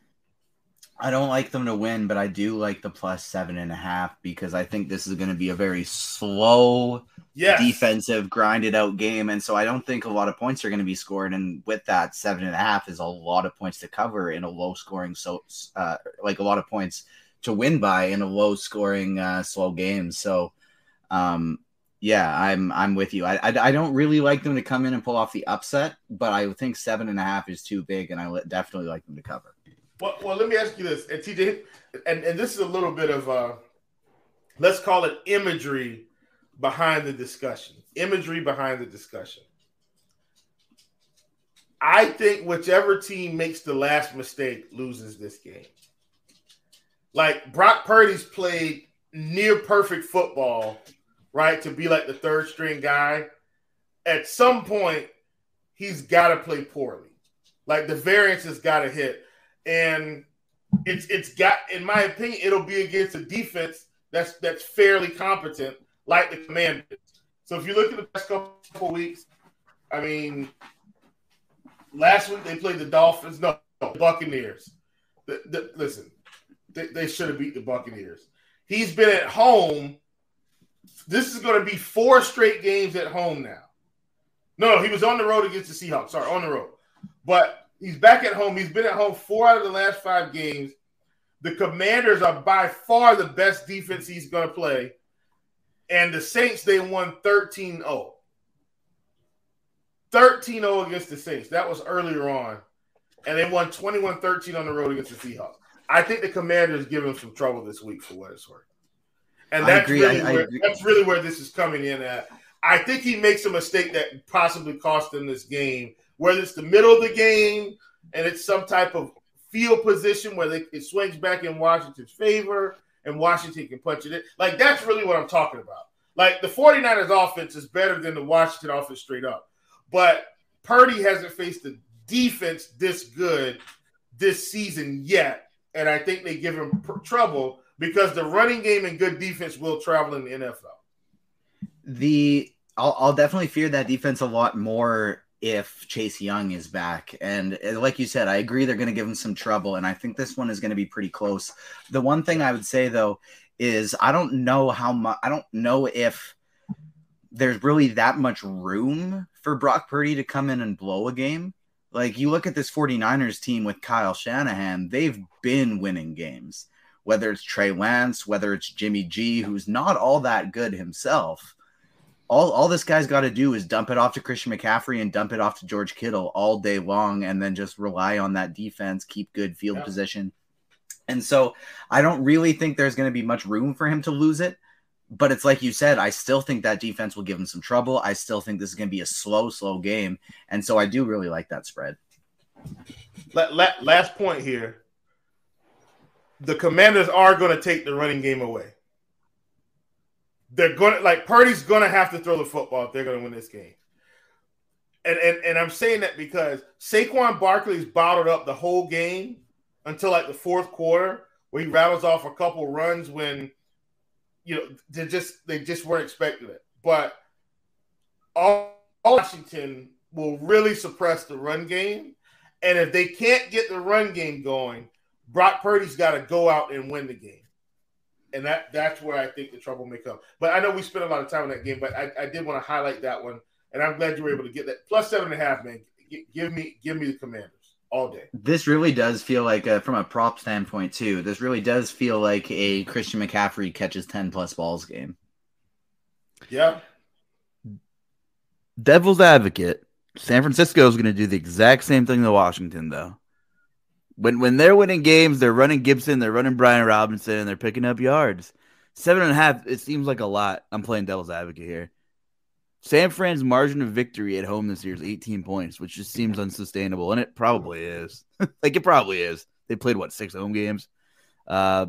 I don't like them to win, but I do like the plus seven and a half because I think this is going to be a very slow, yes. defensive, grinded out game. And so I don't think a lot of points are going to be scored. And with that, seven and a half is a lot of points to cover in a low scoring. So uh, like a lot of points to win by in a low scoring, uh, slow game. So um, yeah, I'm, I'm with you. I, I, I don't really like them to come in and pull off the upset, but I think seven and a half is too big. And I definitely like them to cover. Well, well, let me ask you this, and T J, and, and this is a little bit of, uh, let's call it imagery behind the discussion. Imagery behind the discussion. I think whichever team makes the last mistake loses this game. Like, Brock Purdy's played near perfect football, right, to be like the third string guy. At some point, he's got to play poorly. Like, the variance has got to hit. And it's it's got, in my opinion, it'll be against a defense that's that's fairly competent, like the Commanders. So if you look at the past couple of weeks, I mean, last week they played the Dolphins, no, the Buccaneers. The, the, listen, they, they should have beat the Buccaneers. He's been at home. This is going to be four straight games at home now. No, no, he was on the road against the Seahawks. Sorry, on the road, but. He's back at home. He's been at home four out of the last five games. The Commanders are by far the best defense he's going to play. And the Saints, they won thirteen oh. thirteen oh against the Saints. That was earlier on. And they won twenty-one thirteen on the road against the Seahawks. I think the Commanders give him some trouble this week for what it's worth. And that's, I agree. Really, I, I where, agree. That's really where this is coming in at. I think he makes a mistake that possibly cost him this game. Whether it's the middle of the game and it's some type of field position where they, it swings back in Washington's favor and Washington can punch it in. Like, that's really what I'm talking about. Like, the 49ers offense is better than the Washington offense straight up. But Purdy hasn't faced a defense this good this season yet, and I think they give him pr- trouble because the running game and good defense will travel in the N F L. The I'll, I'll definitely fear that defense a lot more if Chase Young is back. And like you said, I agree they're going to give him some trouble. And I think this one is going to be pretty close. The one thing I would say, though, is I don't know how much, I don't know if there's really that much room for Brock Purdy to come in and blow a game. Like, you look at this 49ers team with Kyle Shanahan, they've been winning games, whether it's Trey Lance, whether it's Jimmy G, who's not all that good himself. All all this guy's got to do is dump it off to Christian McCaffrey and dump it off to George Kittle all day long and then just rely on that defense, keep good field yeah. position. And so I don't really think there's going to be much room for him to lose it. But it's like you said, I still think that defense will give him some trouble. I still think this is going to be a slow, slow game. And so I do really like that spread. Last point here. The Commanders are going to take the running game away. They're going to, like, Purdy's going to have to throw the football if they're going to win this game. And, and and I'm saying that because Saquon Barkley's bottled up the whole game until, like, the fourth quarter where he rattles off a couple runs when, you know, they just they just weren't expecting it. But all Washington will really suppress the run game. And if they can't get the run game going, Brock Purdy's got to go out and win the game. And that, that's where I think the trouble may come. But I know we spent a lot of time on that game, but I, I did want to highlight that one. And I'm glad you were able to get that. Plus seven and a half, man. G- give me give me the Commanders all day. This really does feel like, a, from a prop standpoint too, this really does feel like a Christian McCaffrey catches ten-plus balls game. Yeah. Devil's advocate. San Francisco is going to do the exact same thing to Washington, though. When when they're winning games, they're running Gibson, they're running Brian Robinson, and they're picking up yards. Seven and a half, it seems like a lot. I'm playing devil's advocate here. San Fran's margin of victory at home this year is eighteen points, which just seems unsustainable, and it probably is. Like, it probably is. They played, what, six home games? Uh,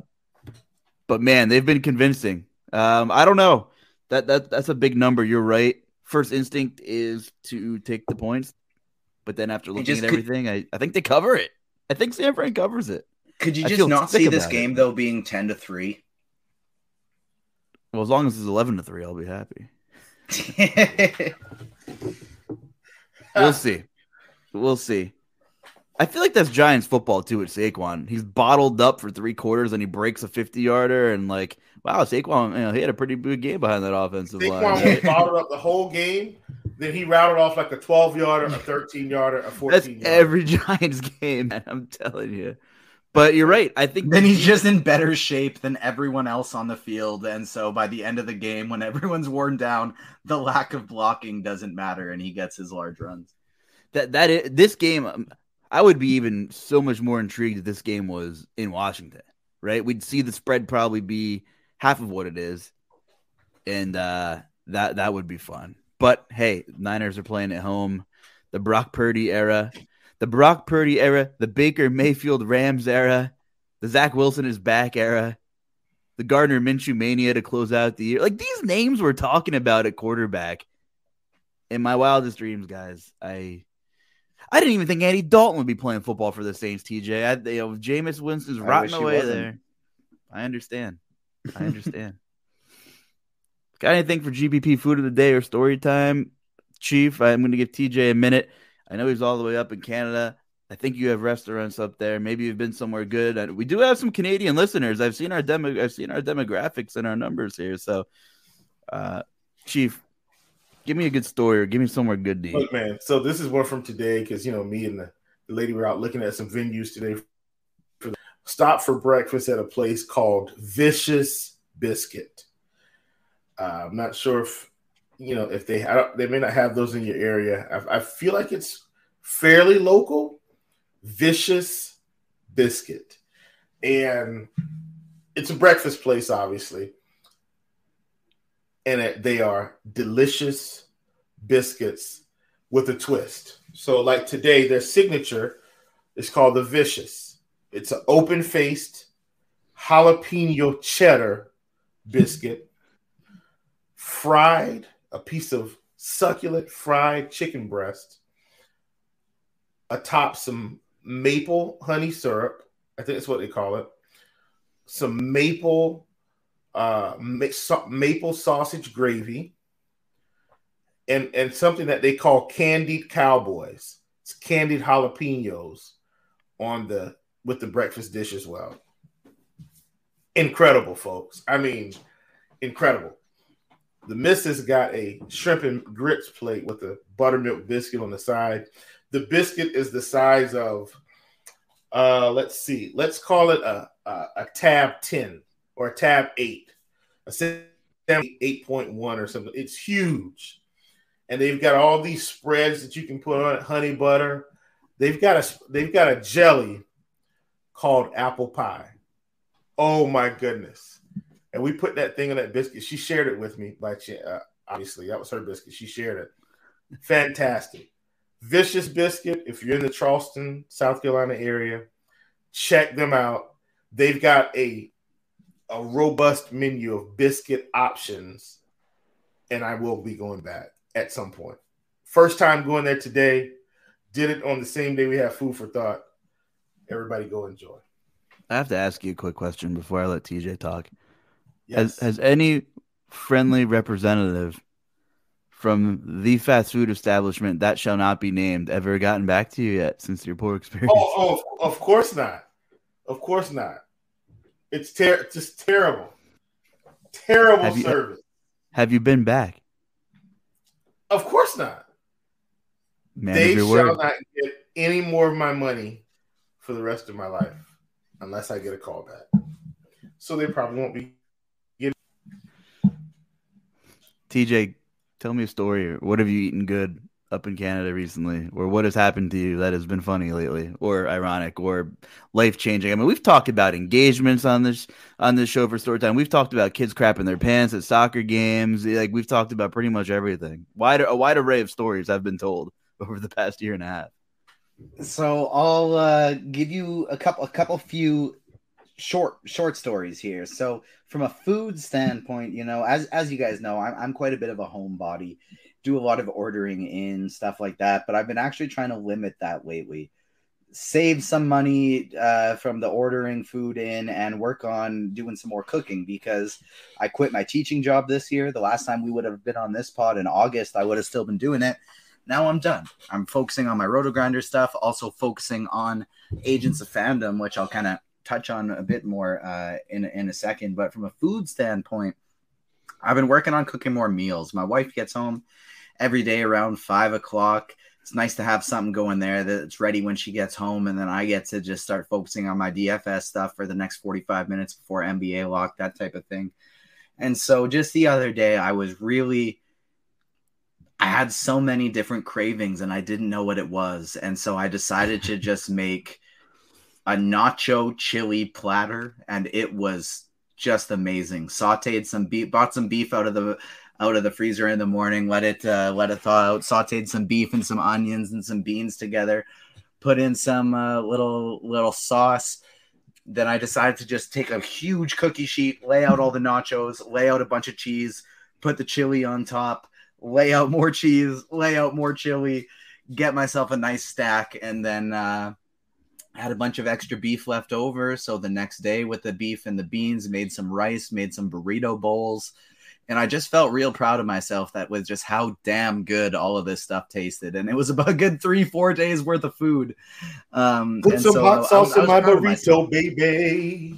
but, man, they've been convincing. Um, I don't know. That that That's a big number. You're right. First instinct is to take the points, but then after looking at everything, could- I, I think they cover it. I think San Fran covers it. Could you just not see this game, it. though, being ten to three? Well, as long as it's eleven to three, I'll be happy. We'll see. We'll see. I feel like that's Giants football, too, with Saquon. He's bottled up for three quarters, and he breaks a fifty-yarder, and, like, wow, Saquon, you know, he had a pretty big game behind that offensive Saquon line. Saquon was bottled up the whole game. Then he routed off, like, a twelve-yarder, a thirteen-yarder, a fourteen-yarder. That's every Giants game, man, I'm telling you. But you're right. I think then he's just in better shape than everyone else on the field. And so by the end of the game, when everyone's worn down, the lack of blocking doesn't matter, and he gets his large runs. That that is, this game, I would be even so much more intrigued if this game was in Washington, right? We'd see the spread probably be half of what it is, and uh, that that would be fun. But hey, Niners are playing at home. The Brock Purdy era, the Brock Purdy era, the Baker Mayfield Rams era, the Zach Wilson is back era, the Gardner Minshew mania to close out the year. Like, these names we're talking about at quarterback in my wildest dreams, guys. I. I didn't even think Andy Dalton would be playing football for the Saints, T J. I, you know, Jameis Winston's rotting away wasn't. there. I understand. I understand. Got anything for G P P food of the day or story time? Chief, I'm going to give T J a minute. I know he's all the way up in Canada. I think you have restaurants up there. Maybe you've been somewhere good. We do have some Canadian listeners. I've seen our demo- I've seen our demographics and our numbers here. So, uh, Chief, give me a good story or give me somewhere good to eat. Look, man, so this is one from today because, you know, me and the, the lady were out looking at some venues today. For, stopped for breakfast at a place called Vicious Biscuit. Uh, I'm not sure if, you know, if they – they may not have those in your area. I, I feel like it's fairly local. Vicious Biscuit. And it's a breakfast place, obviously. And they are delicious biscuits with a twist. So, like today, their signature is called the Vicious. It's an open-faced jalapeno cheddar biscuit, fried, a piece of succulent fried chicken breast, atop some maple honey syrup. I think that's what they call it. Some maple Uh, maple sausage gravy, and and something that they call candied cowboys. It's candied jalapenos on the with the breakfast dish as well. Incredible, folks. I mean, incredible. The missus got a shrimp and grits plate with a buttermilk biscuit on the side. The biscuit is the size of, uh, let's see, let's call it a a, a tab ten. Or a tab eight, a eight point one or something. It's huge. And they've got all these spreads that you can put on it, honey butter. They've got a, they've got a jelly called apple pie. Oh, my goodness. And we put that thing on that biscuit. She shared it with me. By chance, uh, obviously, that was her biscuit. She shared it. Fantastic. Vicious Biscuit, if you're in the Charleston, South Carolina area, check them out. They've got a a robust menu of biscuit options, and I will be going back at some point. First time going there today. Did it on the same day we have food for thought. Everybody go enjoy. I have to ask you a quick question before I let T J talk. Yes. Has, has any friendly representative from the fast food establishment that shall not be named ever gotten back to you yet since your poor experience? Oh, oh of course not. Of course not. It's ter- just terrible. Terrible have you, service. Have you been back? Of course not. Man, they shall word. not get any more of my money for the rest of my life unless I get a call back. So they probably won't be getting. T J, tell me a story. What have you eaten good up in Canada recently, or what has happened to you that has been funny lately, or ironic, or life-changing? I mean, we've talked about engagements on this on this show for story time. We've talked about kids crapping their pants at soccer games. Like, we've talked about pretty much everything. Wide a wide array of stories I've been told over the past year and a half. So I'll uh, give you a couple, a couple few short short stories here. So from a food standpoint, you know, as as you guys know, I'm I'm quite a bit of a homebody. Do a lot of ordering in, stuff like that, but I've been actually trying to limit that lately. save some money uh, from the ordering food in and work on doing some more cooking, because I quit my teaching job this year. The last time we would have been on this pod in August, I would have still been doing it. Now I'm done. I'm focusing on my RotoGrinder stuff, also focusing on Agents of Fandom, which I'll kind of touch on a bit more uh, in, in a second. But from a food standpoint, I've been working on cooking more meals. My wife gets home every day around five o'clock. It's nice to have something going there that's ready when she gets home, and then I get to just start focusing on my D F S stuff for the next forty-five minutes before N B A lock, that type of thing. And so just the other day, I was really – I had so many different cravings, and I didn't know what it was. And so I decided to just make a nacho chili platter, and it was just amazing. Sautéed some beef – bought some beef out of the – out of the freezer in the morning, let it uh, let it thaw out, sauteed some beef and some onions and some beans together, put in some uh, little little sauce. Then I decided to just take a huge cookie sheet, lay out all the nachos, lay out a bunch of cheese, put the chili on top, lay out more cheese, lay out more chili, get myself a nice stack, and then uh, had a bunch of extra beef left over. So the next day with the beef and the beans, made some rice, made some burrito bowls. And I just felt real proud of myself that with just how damn good all of this stuff tasted. And it was about a good three, four days worth of food. Um, Put and some so hot sauce in my burrito, baby.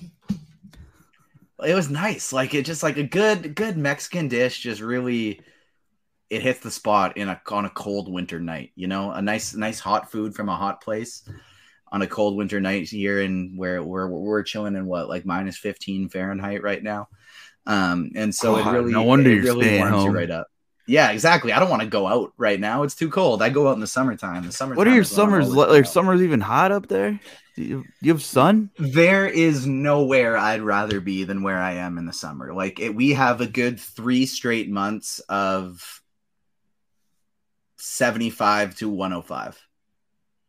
It was nice. Like, it just like a good, good Mexican dish just really, it hits the spot in a, on a cold winter night, you know, a nice, nice hot food from a hot place on a cold winter night here. And where we're, we're chilling in what, like minus fifteen Fahrenheit right now. Um, and so God, it really, no wonder you're really warms home. You right up. Yeah, exactly. I don't want to go out right now. It's too cold. I go out in the summertime. The summer. What are your summers like? Are summers even hot up there? Do you, do you have sun? There is nowhere I'd rather be than where I am in the summer. Like it, we have a good three straight months of seventy-five to one oh five.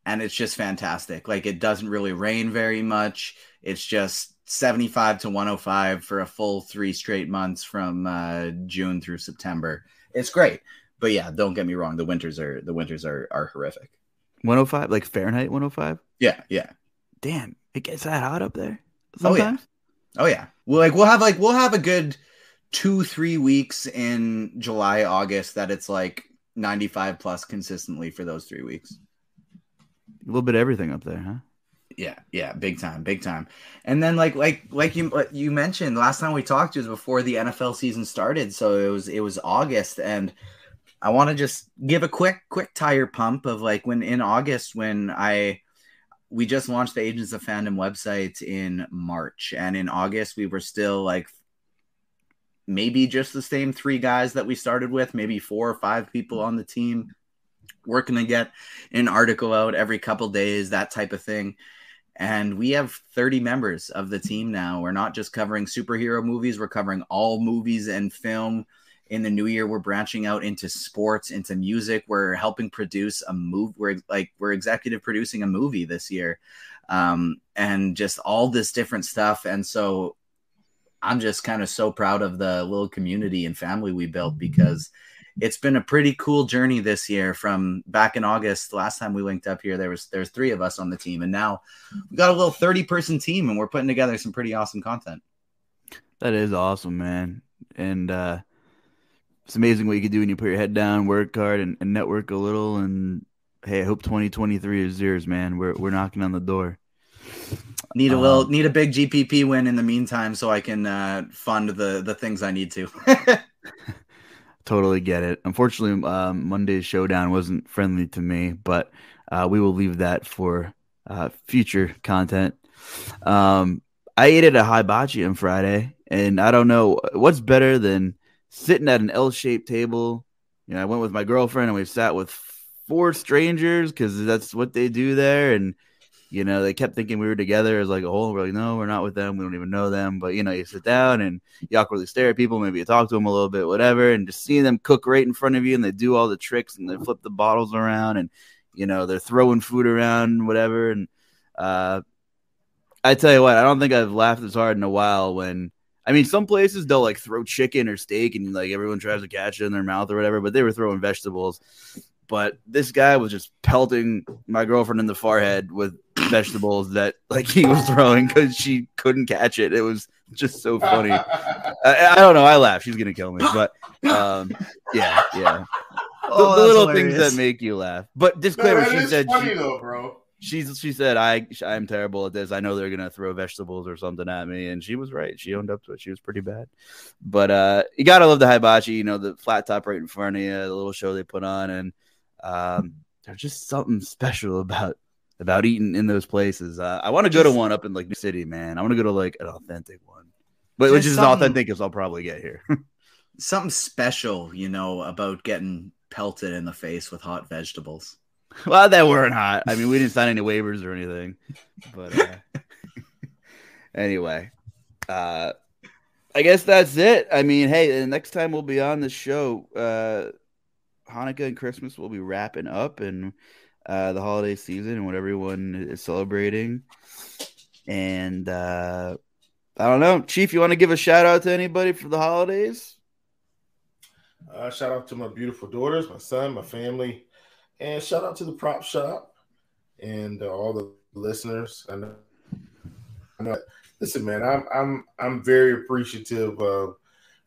And it's just fantastic. Like it doesn't really rain very much. It's just seventy-five to one oh five for a full three straight months from uh, June through September. It's great. But yeah, don't get me wrong. The winters are the winters are, are horrific. one oh five, like Fahrenheit one oh five? Yeah, yeah. Damn, it gets that hot up there sometimes? Oh yeah. Oh yeah. We'll like we'll have like we'll have a good two, three weeks in July, August that it's like ninety-five plus consistently for those three weeks. A little bit of everything up there, huh? Yeah, yeah, big time, big time. And then like like like you you mentioned last time we talked, it was before the N F L season started, so it was it was August, and I want to just give a quick quick tire pump of like when in August when I we just launched the Agents of Fandom website in March, and in August we were still like maybe just the same three guys that we started with, maybe four or five people on the team, working to get an article out every couple days, that type of thing. And we have thirty members of the team now. We're not just covering superhero movies. We're covering all movies and film. In the new year, we're branching out into sports, into music. We're helping produce a movie. We're like, we're executive producing a movie this year. Um, and just all this different stuff. And so I'm just kind of so proud of the little community and family we built, because it's been a pretty cool journey this year. From back in August, last time we linked up here, there was there's three of us on the team, and now we got a little thirty person team, and we're putting together some pretty awesome content. That is awesome, man. And uh, it's amazing what you can do when you put your head down, work hard, and, and network a little. And hey, I hope twenty twenty-three is yours, man. We're we're knocking on the door. Need a little, um, need a big G P P win in the meantime, so I can uh, fund the the things I need to. Totally get it. Unfortunately, um, Monday's showdown wasn't friendly to me, but uh, we will leave that for uh, future content. Um, I ate at a hibachi on Friday, and I don't know what's better than sitting at an L-shaped table. You know, I went with my girlfriend, and we sat with four strangers because that's what they do there. And you know, they kept thinking we were together as like a whole. We're like, no, we're not with them. We don't even know them. But, you know, you sit down and you awkwardly stare at people. Maybe you talk to them a little bit, whatever. And just seeing them cook right in front of you, and they do all the tricks, and they flip the bottles around, and, you know, they're throwing food around, whatever. And uh, I tell you what, I don't think I've laughed as hard in a while when, I mean, some places they'll like throw chicken or steak and like everyone tries to catch it in their mouth or whatever, but they were throwing vegetables. But this guy was just pelting my girlfriend in the forehead with vegetables that like he was throwing because she couldn't catch it. It was just so funny. I, I don't know. I laugh. She's gonna kill me. But um, yeah, yeah. Oh, the little hilarious. things that make you laugh. But disclaimer: no, she said, funny she, though, bro. She's she said, I I'm terrible at this. I know they're gonna throw vegetables or something at me, and she was right. She owned up to it. She was pretty bad. But uh, you gotta love the hibachi. You know, the flat top right in front of you, the little show they put on, and um, there's just something special about. About eating in those places. Uh, I want to go to one up in like New City, man. I want to go to like an authentic one, but which is as authentic as I'll probably get here. Something special, you know, about getting pelted in the face with hot vegetables. Well, they weren't hot. I mean, we didn't sign any waivers or anything. But uh, anyway, uh, I guess that's it. I mean, hey, the next time we'll be on the show, uh, Hanukkah and Christmas will be wrapping up and. Uh, the holiday season and what everyone is celebrating. And uh, I don't know. Chief, you want to give a shout out to anybody for the holidays? Uh, shout out to my beautiful daughters, my son, my family, and shout out to the prop shop and uh, all the listeners. I know, I know. Listen, man, I'm I'm I'm very appreciative of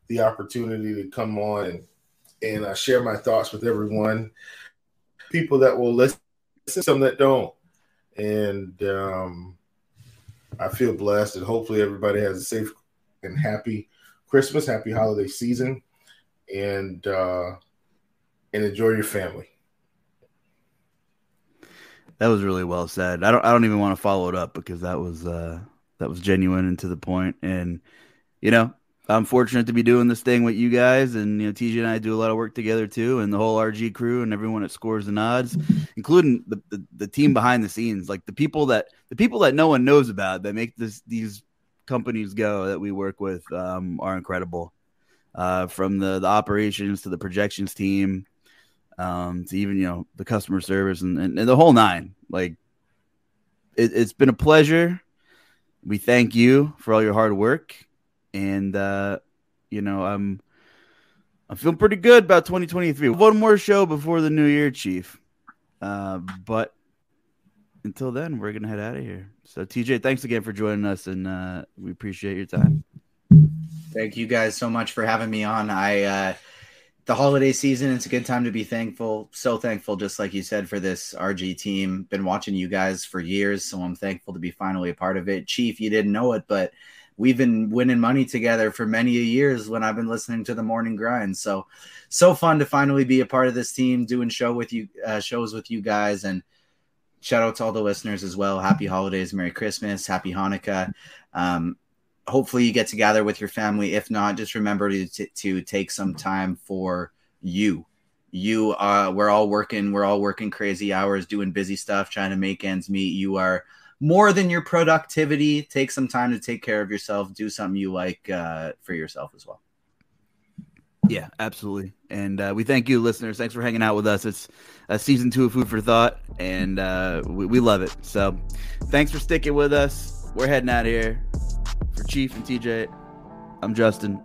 the opportunity to come on and, and uh, share my thoughts with everyone. People that will listen, some that don't, and um, I feel blessed. And hopefully, everybody has a safe and happy Christmas, happy holiday season, and uh, and enjoy your family. That was really well said. I don't, I don't even want to follow it up because that was uh, that was genuine and to the point. And you know, I'm fortunate to be doing this thing with you guys, and you know, T J and I do a lot of work together too, and the whole R G crew and everyone at Scores and Odds, including the, the, the team behind the scenes, like the people that the people that no one knows about that make this these companies go that we work with um, are incredible. Uh, from the, the operations to the projections team, um, to even you know the customer service and, and, and the whole nine. Like it, it's been a pleasure. We thank you for all your hard work. And, uh, you know, I'm I'm feeling pretty good about twenty twenty-three. One more show before the new year, Chief. Uh, but until then, we're going to head out of here. So, T J, thanks again for joining us, and uh, we appreciate your time. Thank you guys so much for having me on. I uh, the holiday season, it's a good time to be thankful. So thankful, just like you said, for this R G team. Been watching you guys for years, so I'm thankful to be finally a part of it. Chief, you didn't know it, but... we've been winning money together for many years when I've been listening to the Morning Grind. So, so fun to finally be a part of this team, doing show with you, uh, shows with you guys. And shout out to all the listeners as well. Happy holidays. Merry Christmas. Happy Hanukkah. Um, hopefully you get together with your family. If not, just remember to, to, to take some time for you. You are, we're all working, we're all working crazy hours, doing busy stuff, trying to make ends meet. You are more than your productivity. Take some time to take care of yourself. Do something you like uh, for yourself as well. Yeah, absolutely. And uh, we thank you, listeners. Thanks for hanging out with us. It's uh, season two of Food for Thought, and uh, we, we love it. So thanks for sticking with us. We're heading out of here. For Chief and T J, I'm Justin.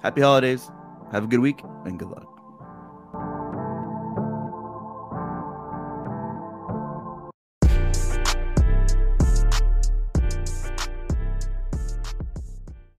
Happy holidays. Have a good week, and good luck.